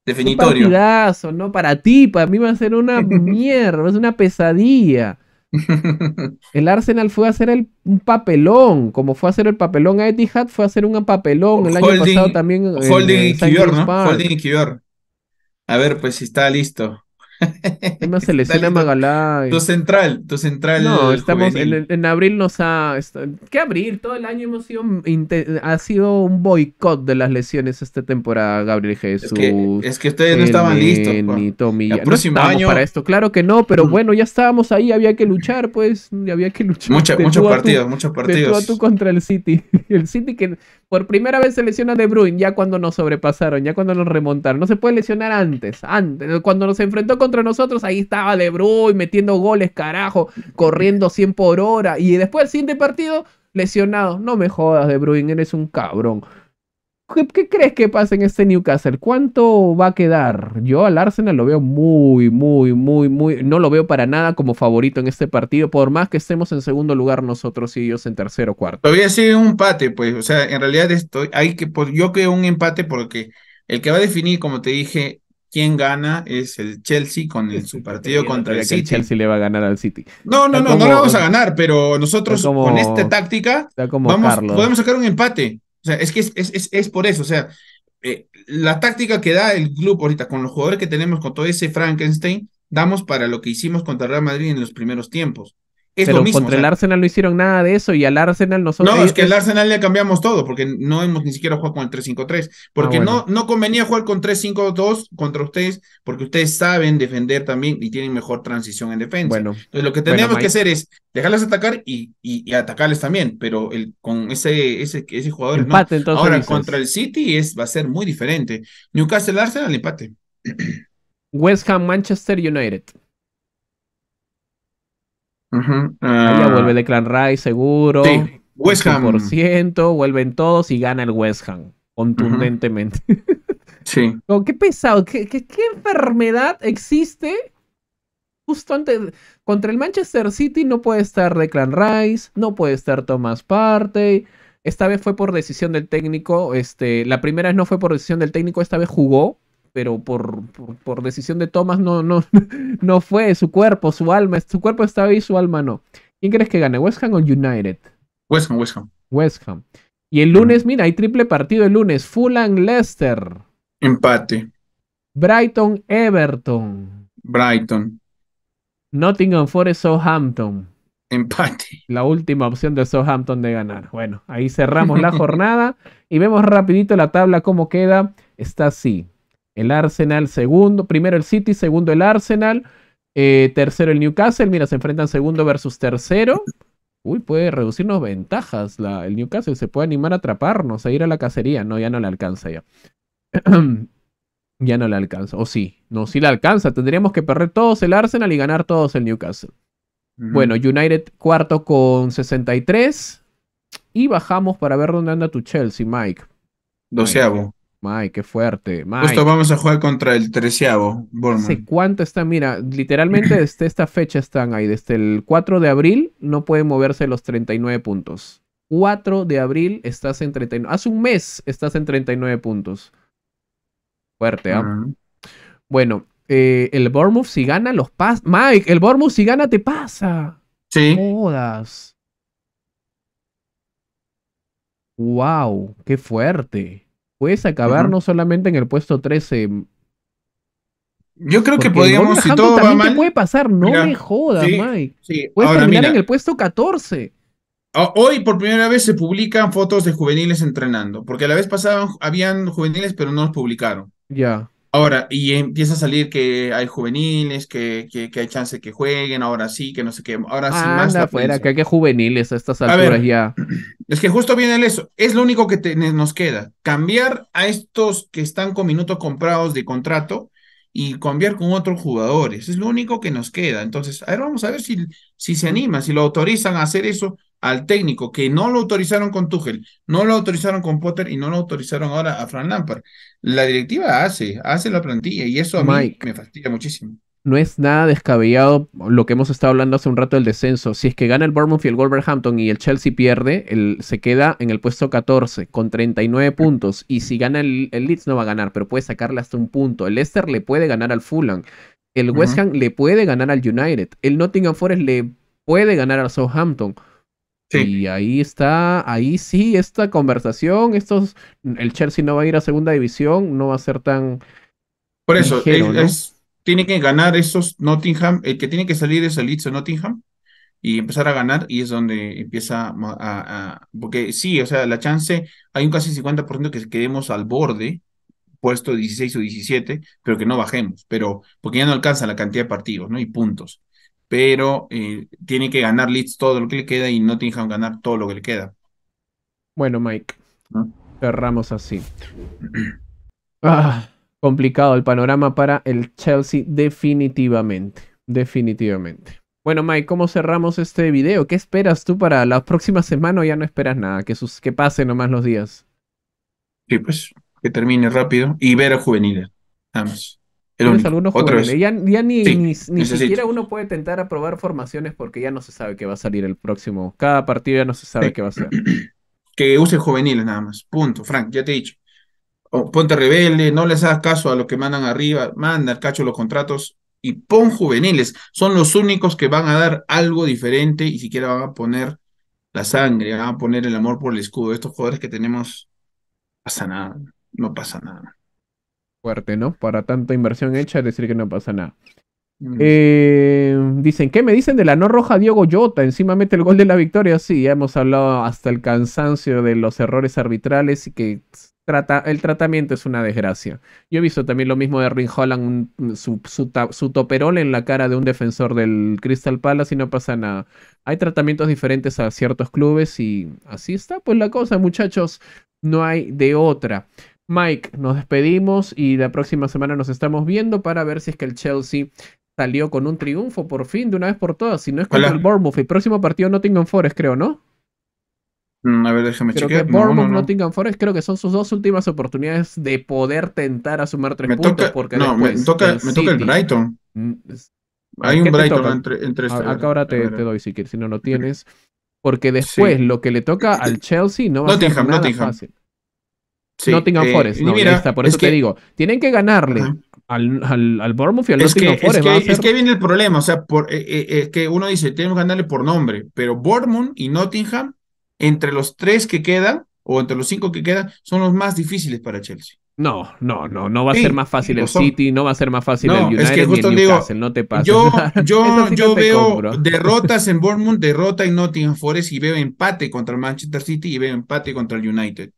Definitorio. Partidazo, ¿no? Para ti, para mí va a ser una mierda, es una pesadilla. El Arsenal fue a hacer un papelón, como fue a hacer el papelón a Etihad, fue a hacer un papelón el año pasado también. Holding y Kivior, ¿no? Holding y Kivior. A ver, pues si está listo. Se lesiona Magalá. Tu central. No, estamos en abril nos ha... ¿Qué abril? Todo el año hemos sido... Ha sido un boicot de las lesiones esta temporada, Gabriel Jesús. Es que ustedes no estaban listos. Ni Tommy. El próximo año... para esto. Claro que no, pero bueno, ya estábamos ahí. Había que luchar, pues. Había que luchar. Muchos partidos. Tú contra el City. El City que por primera vez se lesiona De Bruyne ya cuando nos sobrepasaron, ya cuando nos remontaron. No se puede lesionar antes. Cuando nos enfrentó contra nosotros, ahí estaba De Bruyne metiendo goles, carajo, corriendo 100 por hora, y después el siguiente partido lesionado. No me jodas, De Bruyne, eres un cabrón. ¿Qué crees que pasa en este Newcastle? ¿Cuánto va a quedar? Yo al Arsenal lo veo muy, no lo veo para nada como favorito en este partido, por más que estemos en segundo lugar nosotros y ellos en tercero o cuarto. Todavía sigue un empate, pues, o sea, en realidad yo creo un empate, porque el que va a definir, como te dije, quién gana es el Chelsea con su partido contra el City. El Chelsea le va a ganar al City. No lo vamos a ganar, pero nosotros con esta táctica podemos sacar un empate. O sea, es por eso. O sea, la táctica que da el club ahorita con los jugadores que tenemos, con todo ese Frankenstein, damos para lo que hicimos contra Real Madrid en los primeros tiempos. Pero lo mismo, contra el Arsenal no hicieron nada de eso, y al Arsenal nosotros... No, es que al Arsenal le cambiamos todo, porque no hemos ni siquiera jugado con el 3-5-3, porque no convenía jugar con 3-5-2 contra ustedes, porque ustedes saben defender también y tienen mejor transición en defensa. Entonces lo que tenemos que hacer es dejarles atacar y atacarles también, pero con ese jugador empate, no. Ahora dices, contra el City va a ser muy diferente. Newcastle-Arsenal, empate. West Ham-Manchester United. Ya vuelve Declan Rice seguro. Sí. West Ham. 100%, vuelven todos y gana el West Ham contundentemente. Sí. Oh, qué pesado. ¿Qué enfermedad existe? Justo antes, contra el Manchester City no puede estar Declan Rice, no puede estar Thomas Partey. Esta vez fue por decisión del técnico. La primera vez no fue por decisión del técnico, esta vez jugó, pero por decisión de Thomas no fue. Su cuerpo, su alma, su cuerpo estaba ahí, su alma no. ¿Quién crees que gane, West Ham o United? West Ham. West Ham. Y el lunes, mira, hay triple partido el lunes. Fulham-Leicester. Empate. Brighton-Everton. Brighton. Nottingham Forest-Southampton. Empate. La última opción de Southampton de ganar. Bueno, ahí cerramos la jornada y vemos rapidito la tabla cómo queda. Está así. El Arsenal segundo, primero el City, segundo el Arsenal, tercero el Newcastle. Mira, se enfrentan segundo versus tercero. Uy, puede reducirnos ventajas el Newcastle, se puede animar a atraparnos, a ir a la cacería. No, ya no le alcanza ya. Ya no le alcanza, o sí, no, sí le alcanza. Tendríamos que perder todos el Arsenal y ganar todos el Newcastle. Bueno, United cuarto con 63. Y bajamos para ver dónde anda tu Chelsea, Mike. 12avo. Mike, qué fuerte. Mike. Justo vamos a jugar contra el 13avo. ¿Hace cuánto están? Mira, literalmente desde esta fecha están ahí. Desde el 4 de abril no pueden moverse los 39 puntos. 4 de abril estás en 39. Hace un mes estás en 39 puntos. Fuerte, ¿eh? Bueno. El Bournemouth si gana los pasa. Mike, el Bournemouth si gana te pasa. Sí. Jodas. Wow, qué fuerte. Puedes acabarnos solamente en el puesto 13. Yo creo porque que podríamos, si todo va mal, puede pasar, no. Mira, me jodas, sí, Mike. Sí. Puedes ahora terminar en el puesto 14. Hoy por primera vez se publican fotos de juveniles entrenando, porque la vez pasada habían juveniles pero no los publicaron. Ya. Ahora, y empieza a salir que hay juveniles, que hay chance de que jueguen, ahora sí, que no sé qué, ahora sí más. Anda afuera, que hay juveniles a estas alturas ya. Es que justo viene eso, es lo único que nos queda, cambiar a estos que están con minutos comprados de contrato y cambiar con otros jugadores, es lo único que nos queda. Entonces, a ver, vamos a ver si se anima, si lo autorizan a hacer eso al técnico, que no lo autorizaron con Tuchel, no lo autorizaron con Potter y no lo autorizaron ahora a Frank Lampard. La directiva hace la plantilla y eso a Mike, mí me fastidia muchísimo. No es nada descabellado lo que hemos estado hablando hace un rato del descenso. Si es que gana el Bournemouth y el Wolverhampton y el Chelsea pierde, se queda en el puesto 14 con 39 puntos. Y si gana el Leeds no va a ganar, pero puede sacarle hasta un punto. El Leicester le puede ganar al Fulham. El West Ham le puede ganar al United. El Nottingham Forest le puede ganar al Southampton. Sí. Y ahí está, ahí sí, esta conversación, el Chelsea no va a ir a segunda división, no va a ser tan... Por eso, ligero, ¿no? Tiene que ganar esos Nottingham, el que tiene que salir es el Leeds o Nottingham, y empezar a ganar, y es donde empieza a porque sí, o sea, la chance, hay un casi 50% que quedemos al borde, puesto 16 o 17, pero que no bajemos, porque ya no alcanza la cantidad de partidos, ¿no? Y puntos. Pero tiene que ganar Leeds todo lo que le queda y Nottingham ganar todo lo que le queda. Bueno, Mike, ¿no? Cerramos así. Complicado el panorama para el Chelsea, definitivamente. Definitivamente. Bueno, Mike, ¿cómo cerramos este video? ¿Qué esperas tú para la próxima semana o ya no esperas nada? Que pasen nomás los días. Sí, pues, que termine rápido y ver a juveniles, nada más. Algunos juveniles. Ya ni siquiera uno puede tentar a probar formaciones porque ya no se sabe qué va a salir el próximo. Cada partido ya no se sabe qué va a ser. Que use juveniles nada más. Punto, Frank, ya te he dicho. Ponte rebelde, no les hagas caso a los que mandan arriba, manda al cacho los contratos y pon juveniles. Son los únicos que van a dar algo diferente y siquiera van a poner la sangre, van a poner el amor por el escudo. Estos jugadores que tenemos, pasa nada, no pasa nada. Fuerte, ¿no? Para tanta inversión hecha, decir que no pasa nada. Dicen, ¿qué me dicen de la no roja Diogo Jota? Encima mete el gol de la victoria. Sí, ya hemos hablado hasta el cansancio de los errores arbitrales y que el tratamiento es una desgracia. Yo he visto también lo mismo de Erling Haaland, su toperol en la cara de un defensor del Crystal Palace y no pasa nada. Hay tratamientos diferentes a ciertos clubes y así está pues la cosa, muchachos. No hay de otra. Mike, nos despedimos y la próxima semana nos estamos viendo para ver si es que el Chelsea salió con un triunfo por fin, de una vez por todas. Si no es contra el Bournemouth, el próximo partido Nottingham Forest, creo, ¿no? A ver, déjame chequear. Bournemouth, no. Nottingham Forest, creo que son sus dos últimas oportunidades de poder tentar a sumar 3 puntos. Porque no, me toca el Brighton. Hay un Brighton entre estos. Acá ahora te doy si quieres, si no lo tienes. Porque después lo que le toca al Chelsea no va a ser nada fácil. Sí, Nottingham Forest, no, mira, está, por eso te digo, tienen que ganarle al Bournemouth y al Nottingham Forest. Es que viene el problema, o sea, es que uno dice, tenemos que ganarle por nombre, pero Bournemouth y Nottingham, entre los 3 que quedan, o entre los 5 que quedan, son los más difíciles para Chelsea. No va a ser más fácil el City, no va a ser más fácil el United, es que justo ni el Newcastle, digo, no te pases. Yo veo derrotas en Bournemouth, derrota en Nottingham Forest y veo empate contra el Manchester City y veo empate contra el United.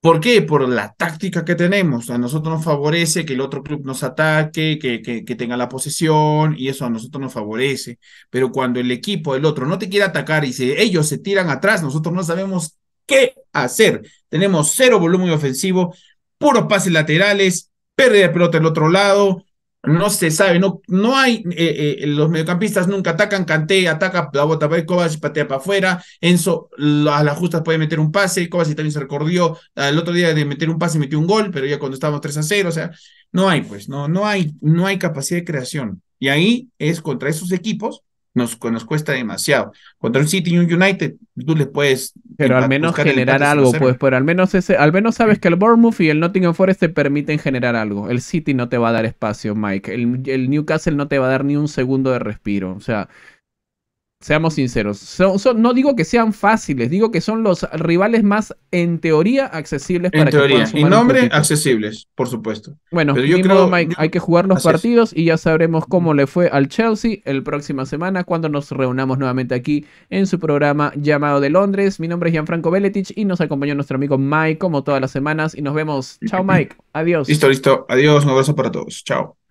¿Por qué? Por la táctica que tenemos. A nosotros nos favorece que el otro club nos ataque, que tenga la posesión, y eso a nosotros nos favorece. Pero cuando el equipo del otro no te quiere atacar y ellos se tiran atrás, nosotros no sabemos qué hacer. Tenemos cero volumen ofensivo, puros pases laterales, pérdida de pelota del otro lado, no se sabe, no hay, los mediocampistas nunca atacan, Kanté ataca, la bota para Kovacic, patea para afuera, Enzo a las justas puede meter un pase, Kovacic también se recordió el otro día de meter un pase y metió un gol, pero ya cuando estábamos 3-0, o sea, no hay pues, no hay capacidad de creación, y ahí es contra esos equipos, nos cuesta demasiado. Contra un City y un United, tú les puedes... Pero al menos generar algo, pues, pero al menos sabes que el Bournemouth y el Nottingham Forest te permiten generar algo. El City no te va a dar espacio, Mike. El Newcastle no te va a dar ni un segundo de respiro. O sea, seamos sinceros. No digo que sean fáciles, digo que son los rivales más, en teoría, accesibles para que puedan sumar. En nombre, accesibles, por supuesto. Bueno, pero yo creo, Mike, hay que jugar los partidos y ya sabremos cómo le fue al Chelsea el próxima semana cuando nos reunamos nuevamente aquí en su programa Llamado de Londres. Mi nombre es Gianfranco Beletic y nos acompañó nuestro amigo Mike como todas las semanas y nos vemos. Chao, Mike. Adiós. Listo. Adiós. Un abrazo para todos. Chao.